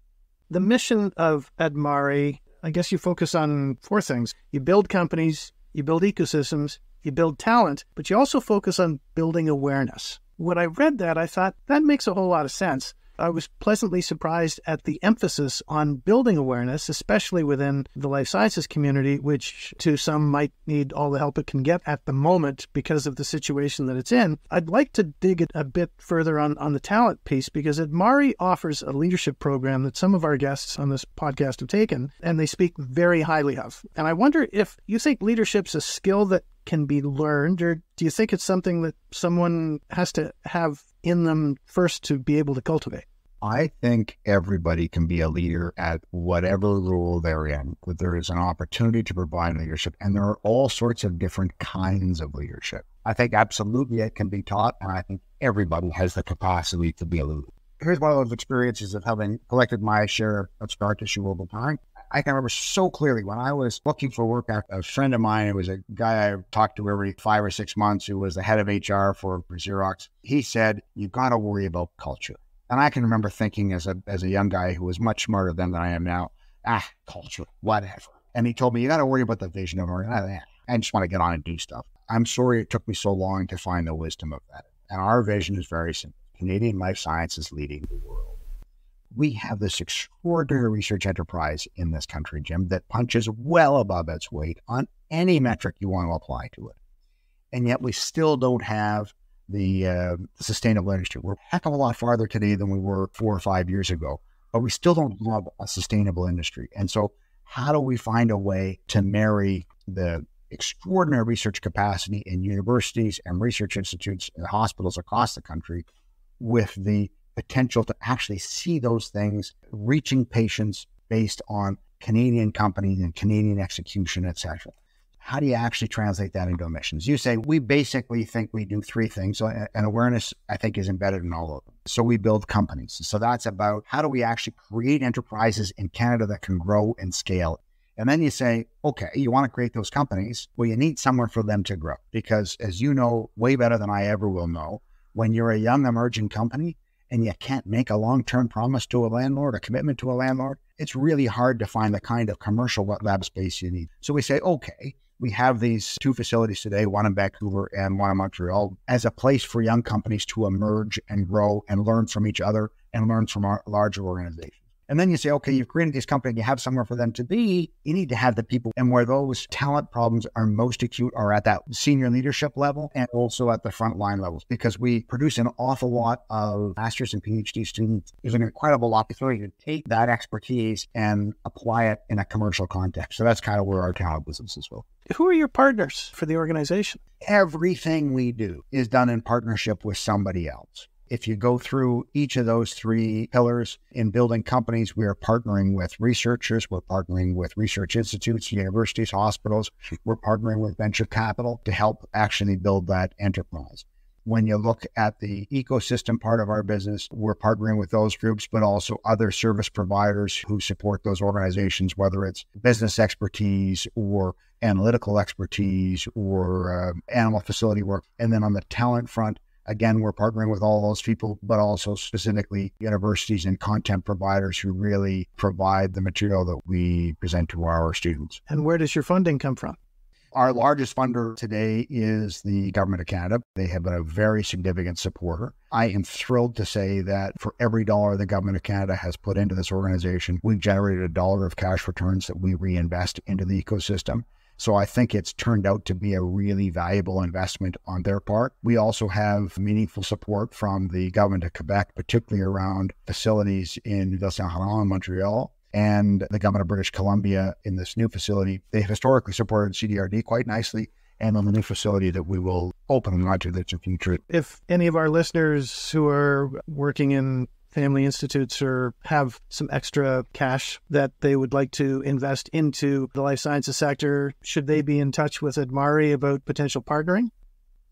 The mission of AdMare, I guess you focus on four things. You build companies, you build ecosystems, you build talent, but you also focus on building awareness. When I read that, I thought, that makes a whole lot of sense. I was pleasantly surprised at the emphasis on building awareness, especially within the life sciences community, which to some might need all the help it can get at the moment because of the situation that it's in. I'd like to dig it a bit further on, on the talent piece, because AdMare offers a leadership program that some of our guests on this podcast have taken, and they speak very highly of. And I wonder if you think leadership's a skill that can be learned, or do you think it's something that someone has to have in them first to be able to cultivate? I think everybody can be a leader at whatever role they're in, that there is an opportunity to provide leadership, and there are all sorts of different kinds of leadership. I think absolutely it can be taught, and I think everybody has the capacity to be a leader. Here's one of those experiences of having collected my share of scar tissue over time. I can remember so clearly when I was looking for work, a friend of mine, who was a guy I talked to every five or six months, who was the head of H R for Xerox, he said, you've got to worry about culture. And I can remember thinking as a, as a young guy who was much smarter then than I am now, ah, culture, whatever. And he told me, you got to worry about the vision of our, I just want to get on and do stuff. I'm sorry it took me so long to find the wisdom of that. And our vision is very simple. Canadian life sciences leading the world. We have this extraordinary research enterprise in this country, Jim, that punches well above its weight on any metric you want to apply to it. And yet we still don't have the uh, sustainable industry. We're a heck of a lot farther today than we were four or five years ago, but we still don't have a sustainable industry. And so how do we find a way to marry the extraordinary research capacity in universities and research institutes and hospitals across the country with the potential to actually see those things reaching patients based on Canadian companies and Canadian execution, et cetera? How do you actually translate that into emissions? You say, we basically think we do three things, and awareness, I think, is embedded in all of them. So we build companies. So that's about how do we actually create enterprises in Canada that can grow and scale. And then you say, okay, you want to create those companies. Well, you need somewhere for them to grow, because as you know, way better than I ever will know, when you're a young emerging company, and you can't make a long-term promise to a landlord, a commitment to a landlord, it's really hard to find the kind of commercial lab space you need. So we say, okay, we have these two facilities today, one in Vancouver and one in Montreal, as a place for young companies to emerge and grow and learn from each other and learn from our larger organizations. And then you say, okay, you've created this company, you have somewhere for them to be. You need to have the people, and where those talent problems are most acute are at that senior leadership level and also at the frontline levels, because we produce an awful lot of master's and PhD students. There's an incredible opportunity to take that expertise and apply it in a commercial context. So that's kind of where our talent business is built. Who are your partners for the organization? Everything we do is done in partnership with somebody else. If you go through each of those three pillars in building companies, we are partnering with researchers, we're partnering with research institutes, universities, hospitals, we're partnering with venture capital to help actually build that enterprise. When you look at the ecosystem part of our business, we're partnering with those groups, but also other service providers who support those organizations, whether it's business expertise or analytical expertise or uh, animal facility work. And then on the talent front, Again, we're partnering with all those people, but also specifically universities and content providers who really provide the material that we present to our students. And where does your funding come from? Our largest funder today is the Government of Canada. They have been a very significant supporter. I am thrilled to say that for every dollar the Government of Canada has put into this organization, we've generated a dollar of cash returns that we reinvest into the ecosystem. So I think it's turned out to be a really valuable investment on their part. We also have meaningful support from the government of Quebec, particularly around facilities in Ville Saint-Henri and Montreal, and the government of British Columbia in this new facility. They've historically supported C D R D quite nicely, and on the new facility that we will open in the future. If any of our listeners who are working in family institutes or have some extra cash that they would like to invest into the life sciences sector, should they be in touch with AdMare about potential partnering?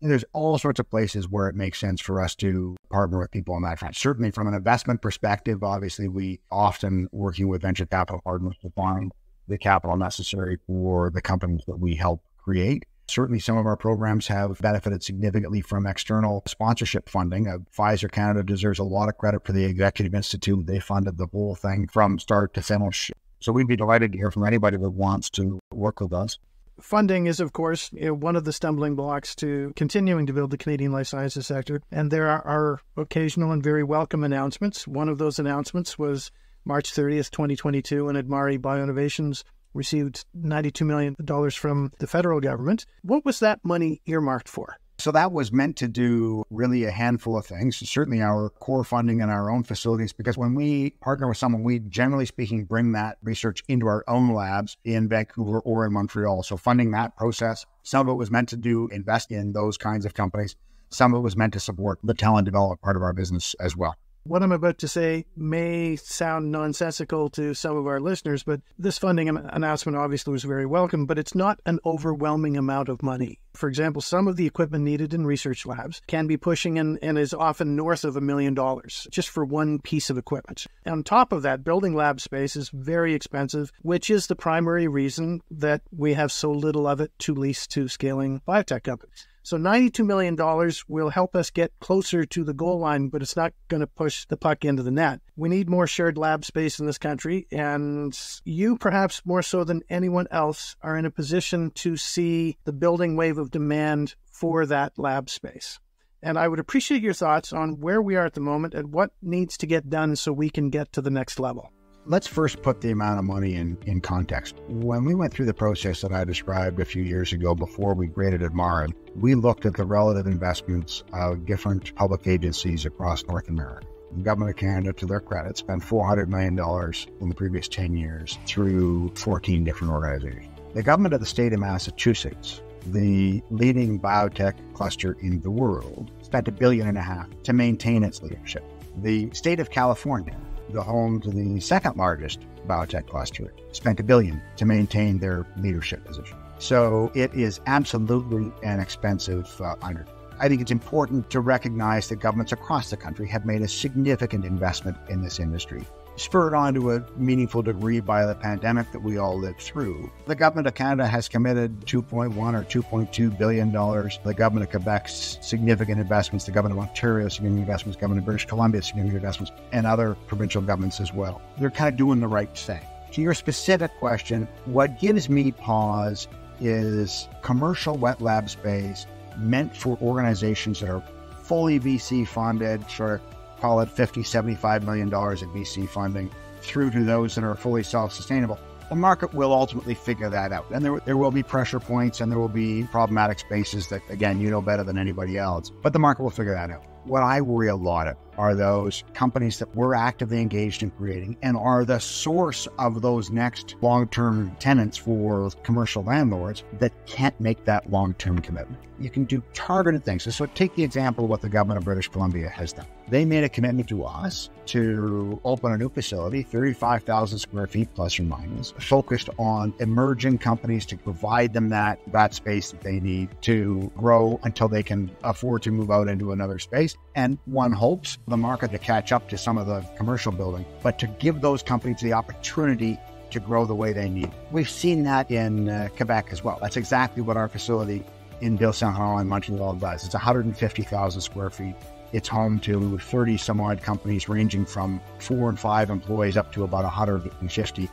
And there's all sorts of places where it makes sense for us to partner with people on that front. Certainly from an investment perspective, obviously we often working with venture capital partners to find the capital necessary for the companies that we help create. Certainly some of our programs have benefited significantly from external sponsorship funding. Uh, Pfizer Canada deserves a lot of credit for the Executive Institute. They funded the whole thing from start to finish. So we'd be delighted to hear from anybody that wants to work with us. Funding is, of course, you know, one of the stumbling blocks to continuing to build the Canadian life sciences sector. And there are, are occasional and very welcome announcements. One of those announcements was March thirtieth, twenty twenty-two, when AdMare Bioinnovations received ninety-two million dollars from the federal government. What was that money earmarked for? So that was meant to do really a handful of things, certainly our core funding in our own facilities, because when we partner with someone, we generally speaking bring that research into our own labs in Vancouver or in Montreal. So funding that process, some of it was meant to do invest in those kinds of companies. Some of it was meant to support the talent development part of our business as well. What I'm about to say may sound nonsensical to some of our listeners, but this funding announcement obviously was very welcome, but it's not an overwhelming amount of money. For example, some of the equipment needed in research labs can be pushing and, and is often north of a million dollars just for one piece of equipment. On top of that, building lab space is very expensive, which is the primary reason that we have so little of it to lease to scaling biotech companies. So ninety-two million dollars will help us get closer to the goal line, but it's not going to push the puck into the net. We need more shared lab space in this country, and you, perhaps more so than anyone else, are in a position to see the building wave of demand for that lab space. And I would appreciate your thoughts on where we are at the moment and what needs to get done so we can get to the next level. Let's first put the amount of money in, in context. When we went through the process that I described a few years ago before we graded AdMare, we looked at the relative investments of different public agencies across North America. The Government of Canada, to their credit, spent four hundred million dollars in the previous ten years through fourteen different organizations. The government of the state of Massachusetts, the leading biotech cluster in the world, spent a billion and a half to maintain its leadership. The state of California, the home to the second largest biotech cluster, spent a billion to maintain their leadership position. So it is absolutely an expensive uh, undertaking. I think it's important to recognize that governments across the country have made a significant investment in this industry, spurred on to a meaningful degree by the pandemic that we all lived through. The Government of Canada has committed two point one or two point two billion dollars. The Government of Quebec's significant investments, the Government of Ontario's significant investments, the Government of British Columbia's significant investments, and other provincial governments as well. They're kind of doing the right thing. To your specific question, what gives me pause is commercial wet lab space meant for organizations that are fully V C funded, sort of call it fifty, seventy-five million dollars in V C funding, through to those that are fully self-sustainable. The market will ultimately figure that out. And there, there will be pressure points and there will be problematic spaces that, again, you know better than anybody else, but the market will figure that out. What I worry a lot of are those companies that we're actively engaged in creating and are the source of those next long-term tenants for commercial landlords that can't make that long-term commitment. You can do targeted things. So take the example of what the government of British Columbia has done. They made a commitment to us to open a new facility, thirty-five thousand square feet plus or minus, focused on emerging companies to provide them that, that space that they need to grow until they can afford to move out into another space. And one hopes the market to catch up to some of the commercial building, but to give those companies the opportunity to grow the way they need. We've seen that in uh, Quebec as well. That's exactly what our facility in Ville Saint-Henri and Montreal does. It's one hundred fifty thousand square feet. It's home to thirty some odd companies ranging from four and five employees up to about one hundred fifty.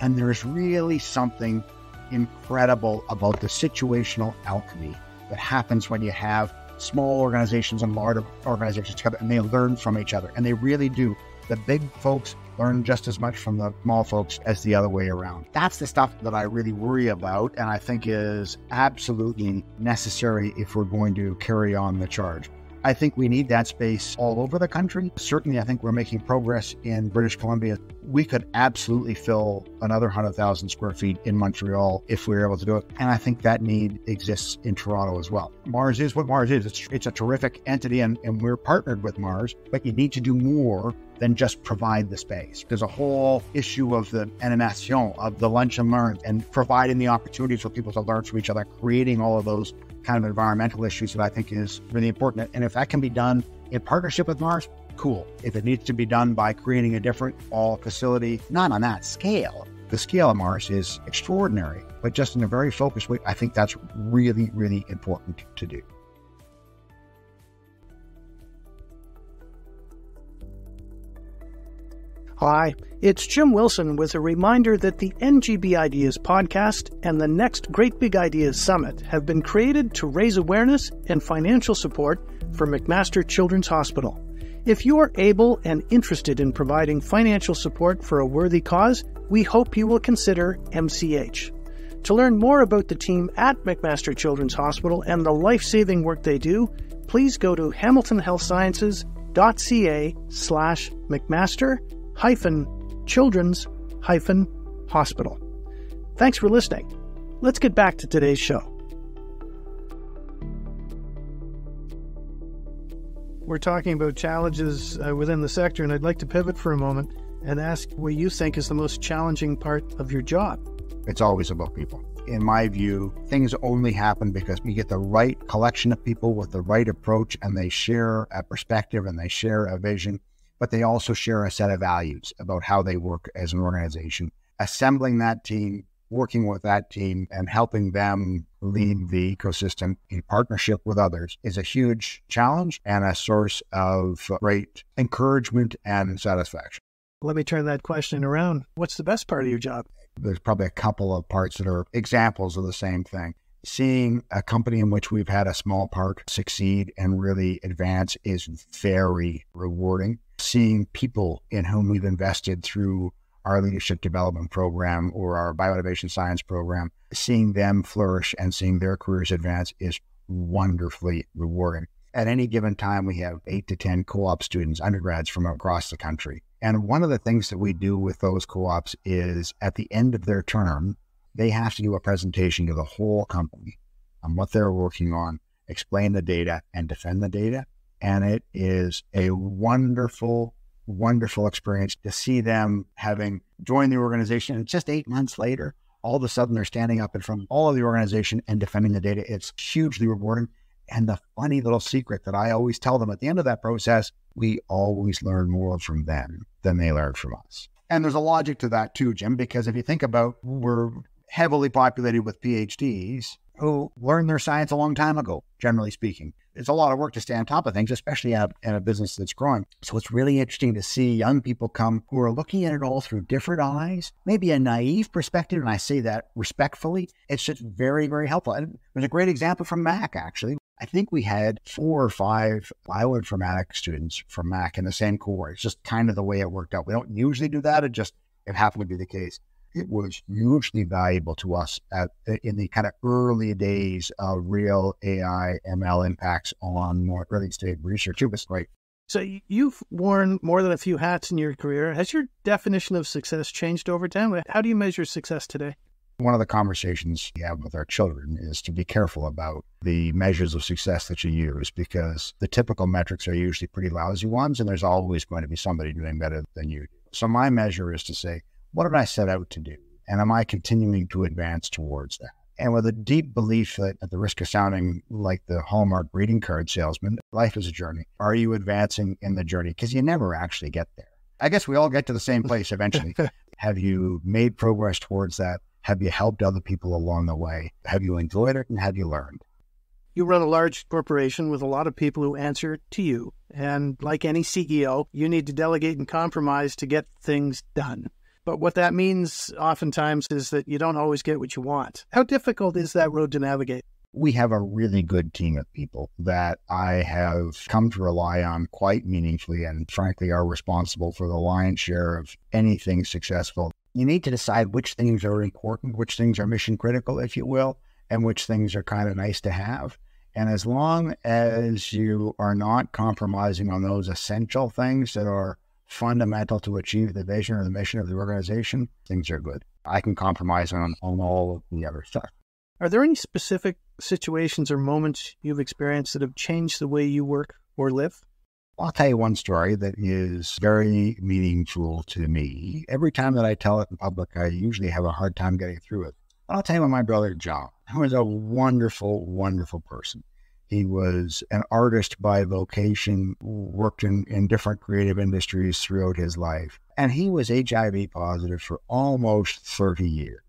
And there's really something incredible about the situational alchemy that happens when you have small organizations and large organizations together, and they learn from each other. And they really do. The big folks learn just as much from the small folks as the other way around. That's the stuff that I really worry about, and I think is absolutely necessary if we're going to carry on the charge. I think we need that space all over the country. Certainly, I think we're making progress in British Columbia. We could absolutely fill another one hundred thousand square feet in Montreal if we were able to do it. And I think that need exists in Toronto as well. Mars is what Mars is. It's, it's a terrific entity, and, and we're partnered with Mars, but you need to do more than just provide the space. There's a whole issue of the animation, of the lunch and learn, and providing the opportunities for people to learn from each other, creating all of those kind of environmental issues that I think is really important. And if that can be done in partnership with Mars, cool. If it needs to be done by creating a different all facility, not on that scale. The scale of Mars is extraordinary, but just in a very focused way, I think that's really, really important to do. Hi, it's Jim Wilson with a reminder that the N G B Ideas podcast and the Next Great Big Ideas Summit have been created to raise awareness and financial support for McMaster Children's Hospital. If you are able and interested in providing financial support for a worthy cause, we hope you will consider M C H. To learn more about the team at McMaster Children's Hospital and the life-saving work they do, please go to hamilton health sciences dot c a slash McMaster hyphen children's hyphen hospital. Thanks for listening. Let's get back to today's show. We're talking about challenges uh, within the sector, and I'd like to pivot for a moment and ask what you think is the most challenging part of your job. It's always about people. In my view, things only happen because we get the right collection of people with the right approach, and they share a perspective and they share a vision. But they also share a set of values about how they work as an organization. Assembling that team, working with that team, and helping them lead the ecosystem in partnership with others is a huge challenge and a source of great encouragement and satisfaction. Let me turn that question around. What's the best part of your job? There's probably a couple of parts that are examples of the same thing. Seeing a company in which we've had a small part succeed and really advance is very rewarding. Seeing people in whom we've invested through our leadership development program or our bioinnovation science program, seeing them flourish and seeing their careers advance is wonderfully rewarding. At any given time, we have eight to ten co-op students, undergrads from across the country. And one of the things that we do with those co-ops is at the end of their term, they have to do a presentation to the whole company on what they're working on, explain the data, and defend the data. And it is a wonderful, wonderful experience to see them having joined the organization. And just eight months later, all of a sudden they're standing up in front of all of the organization and defending the data. It's hugely rewarding. And the funny little secret that I always tell them at the end of that process, we always learn more from them than they learn from us. And there's a logic to that too, Jim, because if you think about, we're heavily populated with PhDs who learned their science a long time ago, generally speaking. It's a lot of work to stay on top of things, especially in a, in a business that's growing. So it's really interesting to see young people come who are looking at it all through different eyes, maybe a naive perspective, and I say that respectfully. It's just very, very helpful. And there's a great example from Mac, actually. I think we had four or five bioinformatics students from Mac in the same cohort. It's just kind of the way it worked out. We don't usually do that. It just, it happened to be the case. It was hugely valuable to us at, in the kind of early days of real A I M L impacts on more early stage research. It was great. So you've worn more than a few hats in your career. Has your definition of success changed over time? How do you measure success today? One of the conversations we have with our children is to be careful about the measures of success that you use, because the typical metrics are usually pretty lousy ones, and there's always going to be somebody doing better than you. So my measure is to say, what did I set out to do? And am I continuing to advance towards that? And with a deep belief that, at the risk of sounding like the Hallmark greeting card salesman, life is a journey. Are you advancing in the journey? Because you never actually get there. I guess we all get to the same place eventually. Have you made progress towards that? Have you helped other people along the way? Have you enjoyed it, and have you learned? you run a large corporation with a lot of people who answer to you. And like any C E O, you need to delegate and compromise to get things done. But what that means oftentimes is that you don't always get what you want. How difficult is that road to navigate? We have a really good team of people that I have come to rely on quite meaningfully and frankly are responsible for the lion's share of anything successful. You need to decide which things are important, which things are mission critical, if you will, and which things are kind of nice to have. And as long as you are not compromising on those essential things that are fundamental to achieve the vision or the mission of the organization, things are good. I can compromise on, on all of the other stuff. Are there any specific situations or moments you've experienced that have changed the way you work or live? I'll tell you one story that is very meaningful to me. Every time that I tell it in public, I usually have a hard time getting through it. But I'll tell you about my brother, John, who was a wonderful, wonderful person. He was an artist by vocation, worked in, in different creative industries throughout his life. And he was H I V positive for almost thirty years.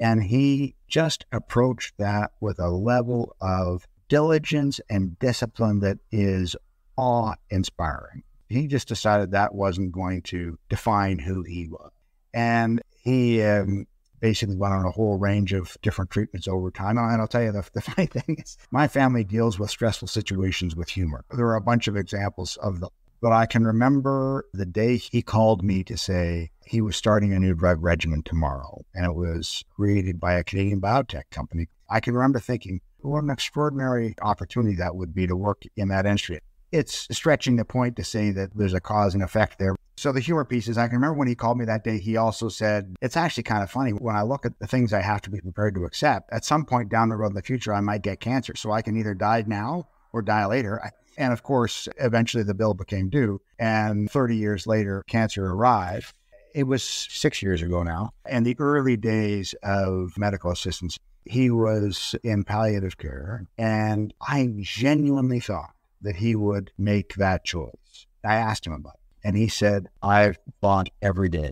And he just approached that with a level of diligence and discipline that is awe-inspiring. He just decided that wasn't going to define who he was. And he um, basically went on a whole range of different treatments over time. And I'll tell you, the, the funny thing is, my family deals with stressful situations with humor. There are a bunch of examples of them. But I can remember the day he called me to say he was starting a new drug regimen tomorrow, and it was created by a Canadian biotech company. I can remember thinking, what an extraordinary opportunity that would be to work in that industry. It's stretching the point to say that there's a cause and effect there. So the humor piece is, I can remember when he called me that day, he also said, it's actually kind of funny. When I look at the things I have to be prepared to accept, at some point down the road in the future, I might get cancer. So I can either die now or die later. I And of course, eventually the bill became due. And thirty years later, cancer arrived. It was six years ago now. In the early days of medical assistance, he was in palliative care. And I genuinely thought that he would make that choice. I asked him about it. And he said, I've fought every day.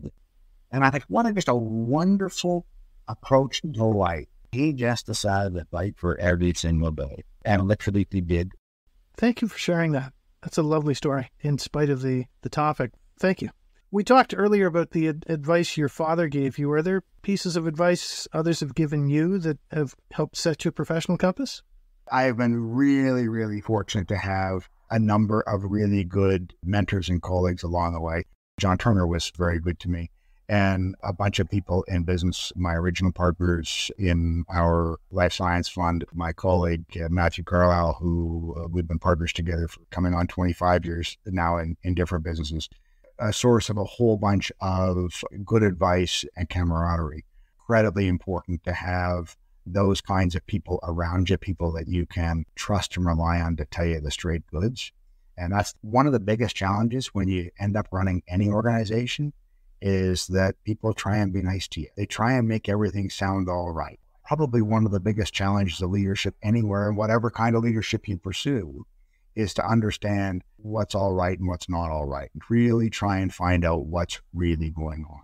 And I think, what a, just a wonderful approach to life. He just decided to fight for every single day. And literally he did. Thank you for sharing that. That's a lovely story, in spite of the, the topic. Thank you. We talked earlier about the ad advice your father gave you. Are there pieces of advice others have given you that have helped set your professional compass? I have been really, really fortunate to have a number of really good mentors and colleagues along the way. John Turner was very good to me, and a bunch of people in business, my original partners in our life science fund, my colleague, uh, Matthew Carlisle, who uh, we've been partners together for coming on twenty-five years now in, in different businesses, a source of a whole bunch of good advice and camaraderie. Incredibly important to have those kinds of people around you, people that you can trust and rely on to tell you the straight goods. And that's one of the biggest challenges when you end up running any organization, is that people try and be nice to you. They try and make everything sound all right. Probably one of the biggest challenges of leadership anywhere, and whatever kind of leadership you pursue, is to understand what's all right and what's not all right. Really try and find out what's really going on.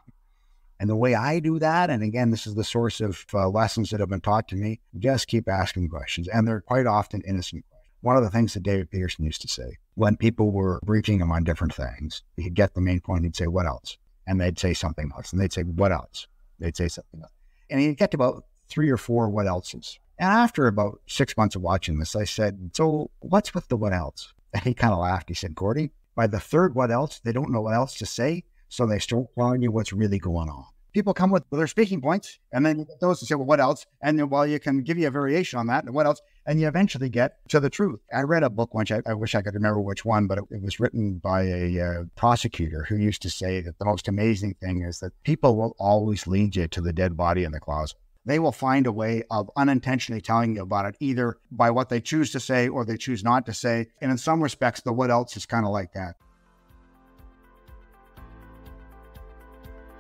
And the way I do that, and again, this is the source of uh, lessons that have been taught to me, just keep asking questions. And they're quite often innocent questions. One of the things that David Peterson used to say, when people were briefing him on different things, he'd get the main point and he'd say, what else? And they'd say something else. And they'd say, what else? They'd say something else. And you get to about three or four what else's. And after about six months of watching this, I said, so what's with the what else? And he kind of laughed. He said, Gordy, by the third what else, they don't know what else to say. So they start telling you what's really going on. People come with their speaking points, and then you get those and say, well, what else? And then, well, you can give you a variation on that, and what else? And you eventually get to the truth. I read a book once, I, I wish I could remember which one, but it, it was written by a uh, prosecutor who used to say that the most amazing thing is that people will always lead you to the dead body in the closet. They will find a way of unintentionally telling you about it, either by what they choose to say or they choose not to say. And in some respects, the what else is kind of like that.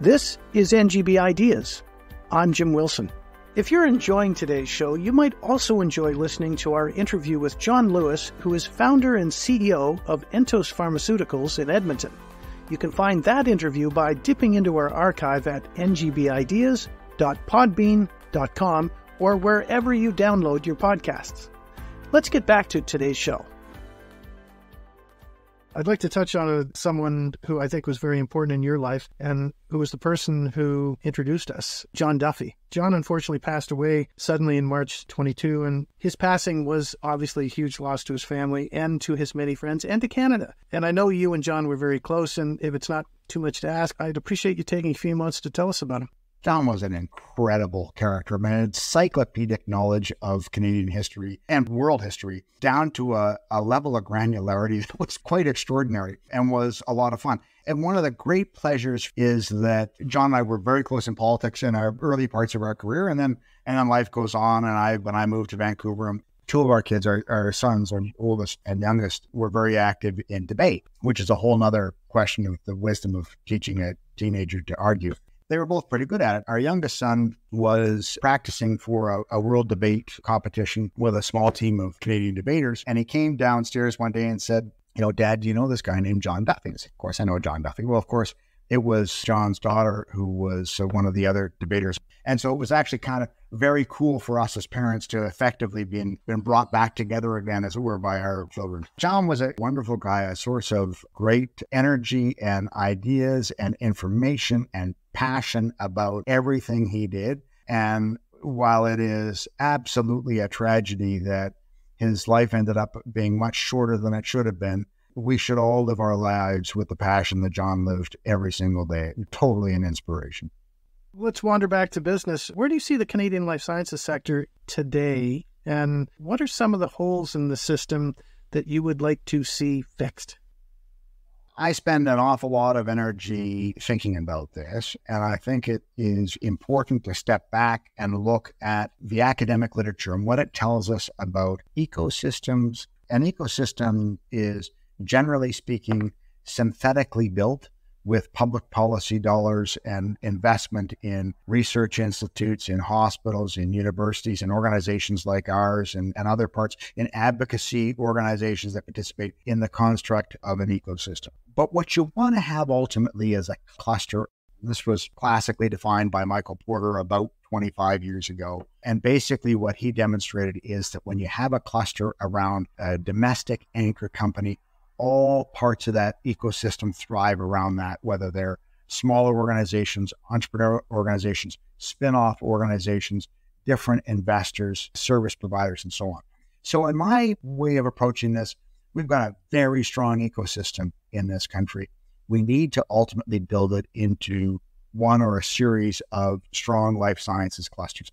This is N G B Ideas. I'm Jim Wilson. If you're enjoying today's show, you might also enjoy listening to our interview with John Lewis, who is founder and C E O of Entos Pharmaceuticals in Edmonton. You can find that interview by dipping into our archive at n g b ideas dot podbean dot com or wherever you download your podcasts. Let's get back to today's show. I'd like to touch on a, someone who I think was very important in your life and who was the person who introduced us, John Duffy. John unfortunately passed away suddenly in March twenty-two, and his passing was obviously a huge loss to his family and to his many friends and to Canada. And I know you and John were very close, and if it's not too much to ask, I'd appreciate you taking a few months to tell us about him. John was an incredible character, I mean, an encyclopedic knowledge of Canadian history and world history down to a, a level of granularity that was quite extraordinary and was a lot of fun. And one of the great pleasures is that John and I were very close in politics in our early parts of our career. And then and then life goes on. And I when I moved to Vancouver, two of our kids, our, our sons, our oldest and youngest, were very active in debate, which is a whole nother question of the wisdom of teaching a teenager to argue. They were both pretty good at it. Our youngest son was practicing for a, a world debate competition with a small team of Canadian debaters. And he came downstairs one day and said, you know, Dad, do you know this guy named John Duffy? I said, of course, I know John Duffy. Well, of course, it was John's daughter who was uh, one of the other debaters. And so it was actually kind of very cool for us as parents to effectively been, been brought back together again, as it were, by our children. John was a wonderful guy, a source of great energy and ideas and information and passion about everything he did. And while it is absolutely a tragedy that his life ended up being much shorter than it should have been, we should all live our lives with the passion that John lived every single day. Totally an inspiration. Let's wander back to business. Where do you see the Canadian life sciences sector today? And what are some of the holes in the system that you would like to see fixed? I spend an awful lot of energy thinking about this, and I think it is important to step back and look at the academic literature and what it tells us about ecosystems. An ecosystem is, generally speaking, synthetically built with public policy dollars and investment in research institutes, in hospitals, in universities, and organizations like ours and, and other parts, in advocacy organizations that participate in the construct of an ecosystem. But what you want to have ultimately is a cluster. This was classically defined by Michael Porter about twenty-five years ago. And basically what he demonstrated is that when you have a cluster around a domestic anchor company, all parts of that ecosystem thrive around that, whether they're smaller organizations, entrepreneurial organizations, spin-off organizations, different investors, service providers, and so on. So in my way of approaching this, we've got a very strong ecosystem in this country. We need to ultimately build it into one or a series of strong life sciences clusters.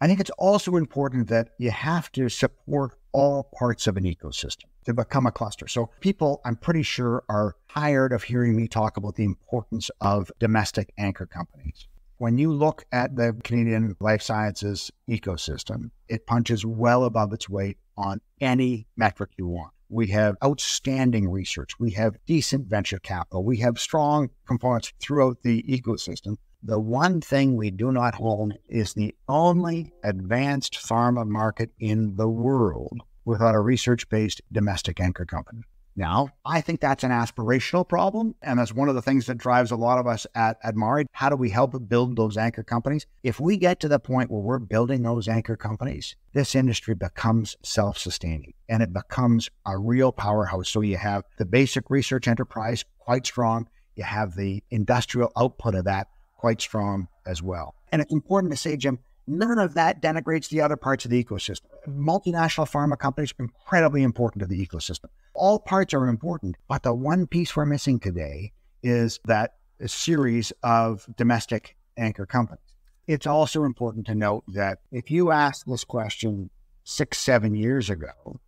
I think it's also important that you have to support all parts of an ecosystem to become a cluster. So people, I'm pretty sure, are tired of hearing me talk about the importance of domestic anchor companies. When you look at the Canadian life sciences ecosystem, it punches well above its weight on any metric you want. We have outstanding research. We have decent venture capital. We have strong components throughout the ecosystem. The one thing we do not own is the only advanced pharma market in the world without a research-based domestic anchor company. Now, I think that's an aspirational problem, and that's one of the things that drives a lot of us at AdMare. How do we help build those anchor companies? If we get to the point where we're building those anchor companies, this industry becomes self-sustaining, and it becomes a real powerhouse. So you have the basic research enterprise, quite strong. You have the industrial output of that, quite strong as well. And it's important to say, Jim, none of that denigrates the other parts of the ecosystem. Multinational pharma companies are incredibly important to the ecosystem. All parts are important, but the one piece we're missing today is that series of domestic anchor companies. It's also important to note that if you asked this question six, seven years ago,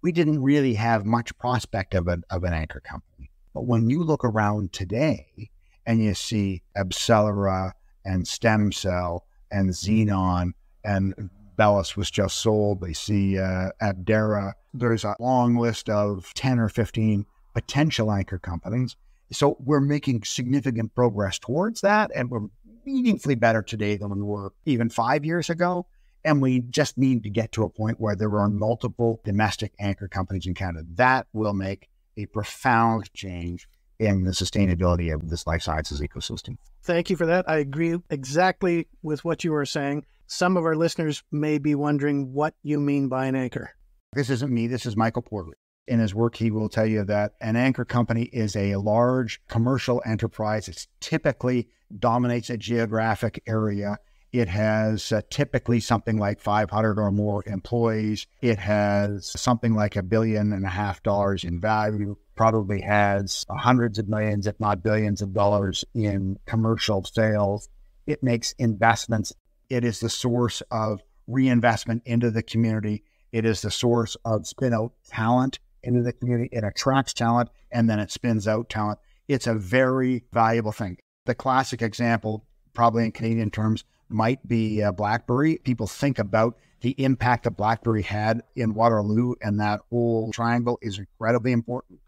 we didn't really have much prospect of an, of an anchor company. But when you look around today, and you see AbCellera and StemCell and Xenon and Bellis was just sold. They see uh, Abdera. There's a long list of ten or fifteen potential anchor companies. So we're making significant progress towards that, and we're meaningfully better today than we were even five years ago. And we just need to get to a point where there are multiple domestic anchor companies in Canada. That will make a profound change and the sustainability of this life sciences ecosystem. Thank you for that. I agree exactly with what you were saying. Some of our listeners may be wondering what you mean by an anchor. This isn't me, this is Michael Porter. In his work, he will tell you that an anchor company is a large commercial enterprise. It's typically dominates a geographic area. It has uh, typically something like five hundred or more employees. It has something like a billion and a half dollars in value, probably has hundreds of millions, if not billions of dollars in commercial sales. It makes investments. It is the source of reinvestment into the community. It is the source of spin out talent into the community. It attracts talent and then it spins out talent. It's a very valuable thing. The classic example, probably in Canadian terms, might be uh, BlackBerry. People think about the impact that BlackBerry had in Waterloo, and that whole triangle is incredibly important.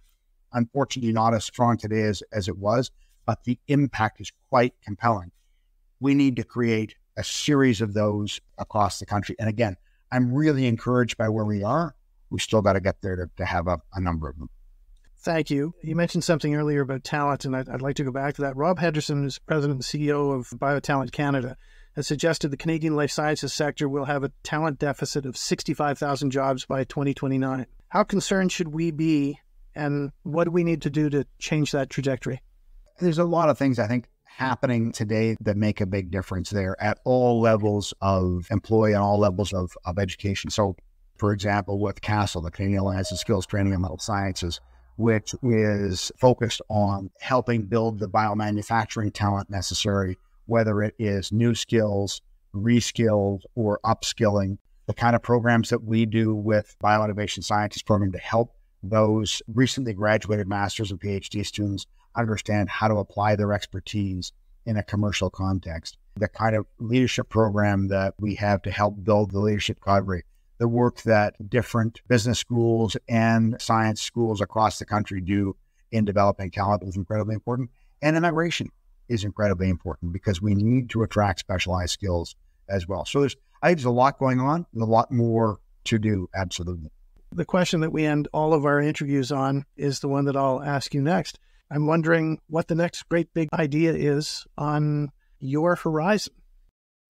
Unfortunately, not as strong today as, as it was, but the impact is quite compelling. We need to create a series of those across the country. And again, I'm really encouraged by where we are. We still got to get there to, to have a, a number of them. Thank you. You mentioned something earlier about talent, and I'd, I'd like to go back to that. Rob Henderson is president and C E O of BioTalent Canada, has suggested the Canadian life sciences sector will have a talent deficit of sixty-five thousand jobs by twenty twenty-nine. How concerned should we be, and what do we need to do to change that trajectory? There's a lot of things, I think, happening today that make a big difference there at all levels of employee and all levels of, of education. So, for example, with CASEL, the Canadian Alliance of Skills Training and Health Sciences, which is focused on helping build the biomanufacturing talent necessary, whether it is new skills, reskills, or upskilling, the kind of programs that we do with Bioinnovation Sciences Program to help those recently graduated master's and PhD students understand how to apply their expertise in a commercial context, the kind of leadership program that we have to help build the leadership cadre, the work that different business schools and science schools across the country do in developing talent is incredibly important. And immigration is incredibly important because we need to attract specialized skills as well. So there's, I think there's a lot going on and a lot more to do, absolutely. The question that we end all of our interviews on is the one that I'll ask you next. I'm wondering what the next great big idea is on your horizon.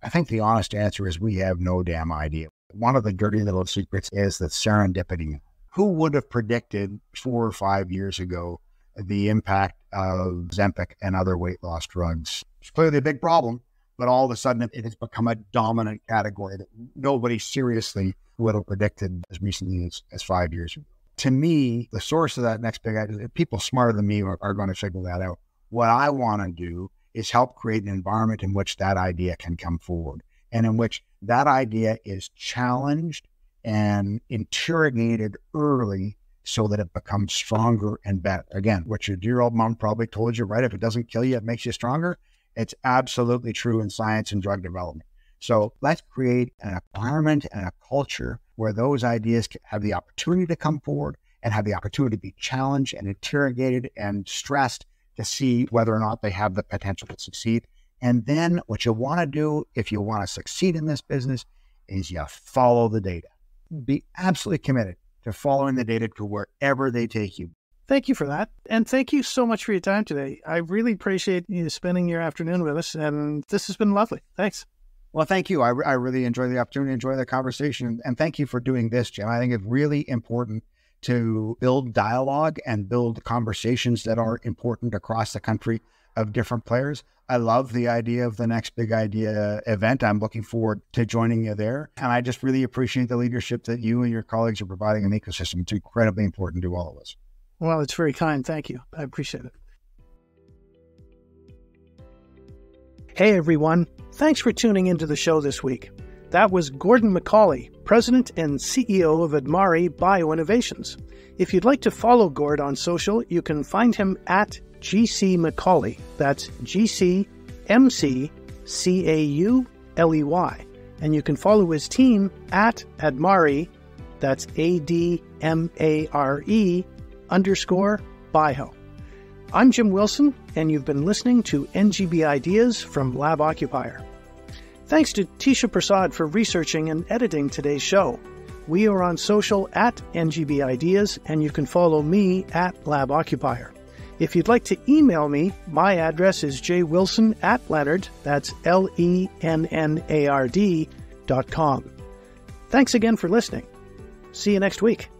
I think the honest answer is we have no damn idea. One of the dirty little secrets is that serendipity. Who would have predicted four or five years ago the impact of Zempic and other weight loss drugs? It's clearly a big problem, but all of a sudden it has become a dominant category that nobody seriously would have predicted as recently as, as five years ago. To me, the source of that next big idea, people smarter than me are, are going to figure that out. What I want to do is help create an environment in which that idea can come forward and in which that idea is challenged and interrogated early so that it becomes stronger and better. Again, what your dear old mom probably told you, right? If it doesn't kill you, it makes you stronger. It's absolutely true in science and drug development. So let's create an environment and a culture where those ideas have the opportunity to come forward and have the opportunity to be challenged and interrogated and stressed to see whether or not they have the potential to succeed. And then what you want to do if you want to succeed in this business is you follow the data. Be absolutely committed to following the data to wherever they take you. Thank you for that. And thank you so much for your time today. I really appreciate you spending your afternoon with us. And this has been lovely. Thanks. Well, thank you. I, I really enjoy the opportunity, enjoy the conversation, and thank you for doing this, Jim. I think it's really important to build dialogue and build conversations that are important across the country of different players. I love the idea of the Next Big Idea event. I'm looking forward to joining you there. And I just really appreciate the leadership that you and your colleagues are providing in the ecosystem. It's incredibly important to all of us. Well, it's very kind. Thank you. I appreciate it. Hey, everyone. Thanks for tuning into the show this week. That was Gordon McCauley, President and C E O of AdMare Bioinnovations. If you'd like to follow Gord on social, you can find him at G C McCauley. That's G C M C C A U L E Y. And you can follow his team at AdMare, that's A D M A R E underscore bio. I'm Jim Wilson, and you've been listening to N G B Ideas from Lab Occupier. Thanks to Tisha Prasad for researching and editing today's show. We are on social at N G B Ideas, and you can follow me at Lab Occupier. If you'd like to email me, my address is jwilson at Leonard, that's L E N N A R D dot com. Thanks again for listening. See you next week.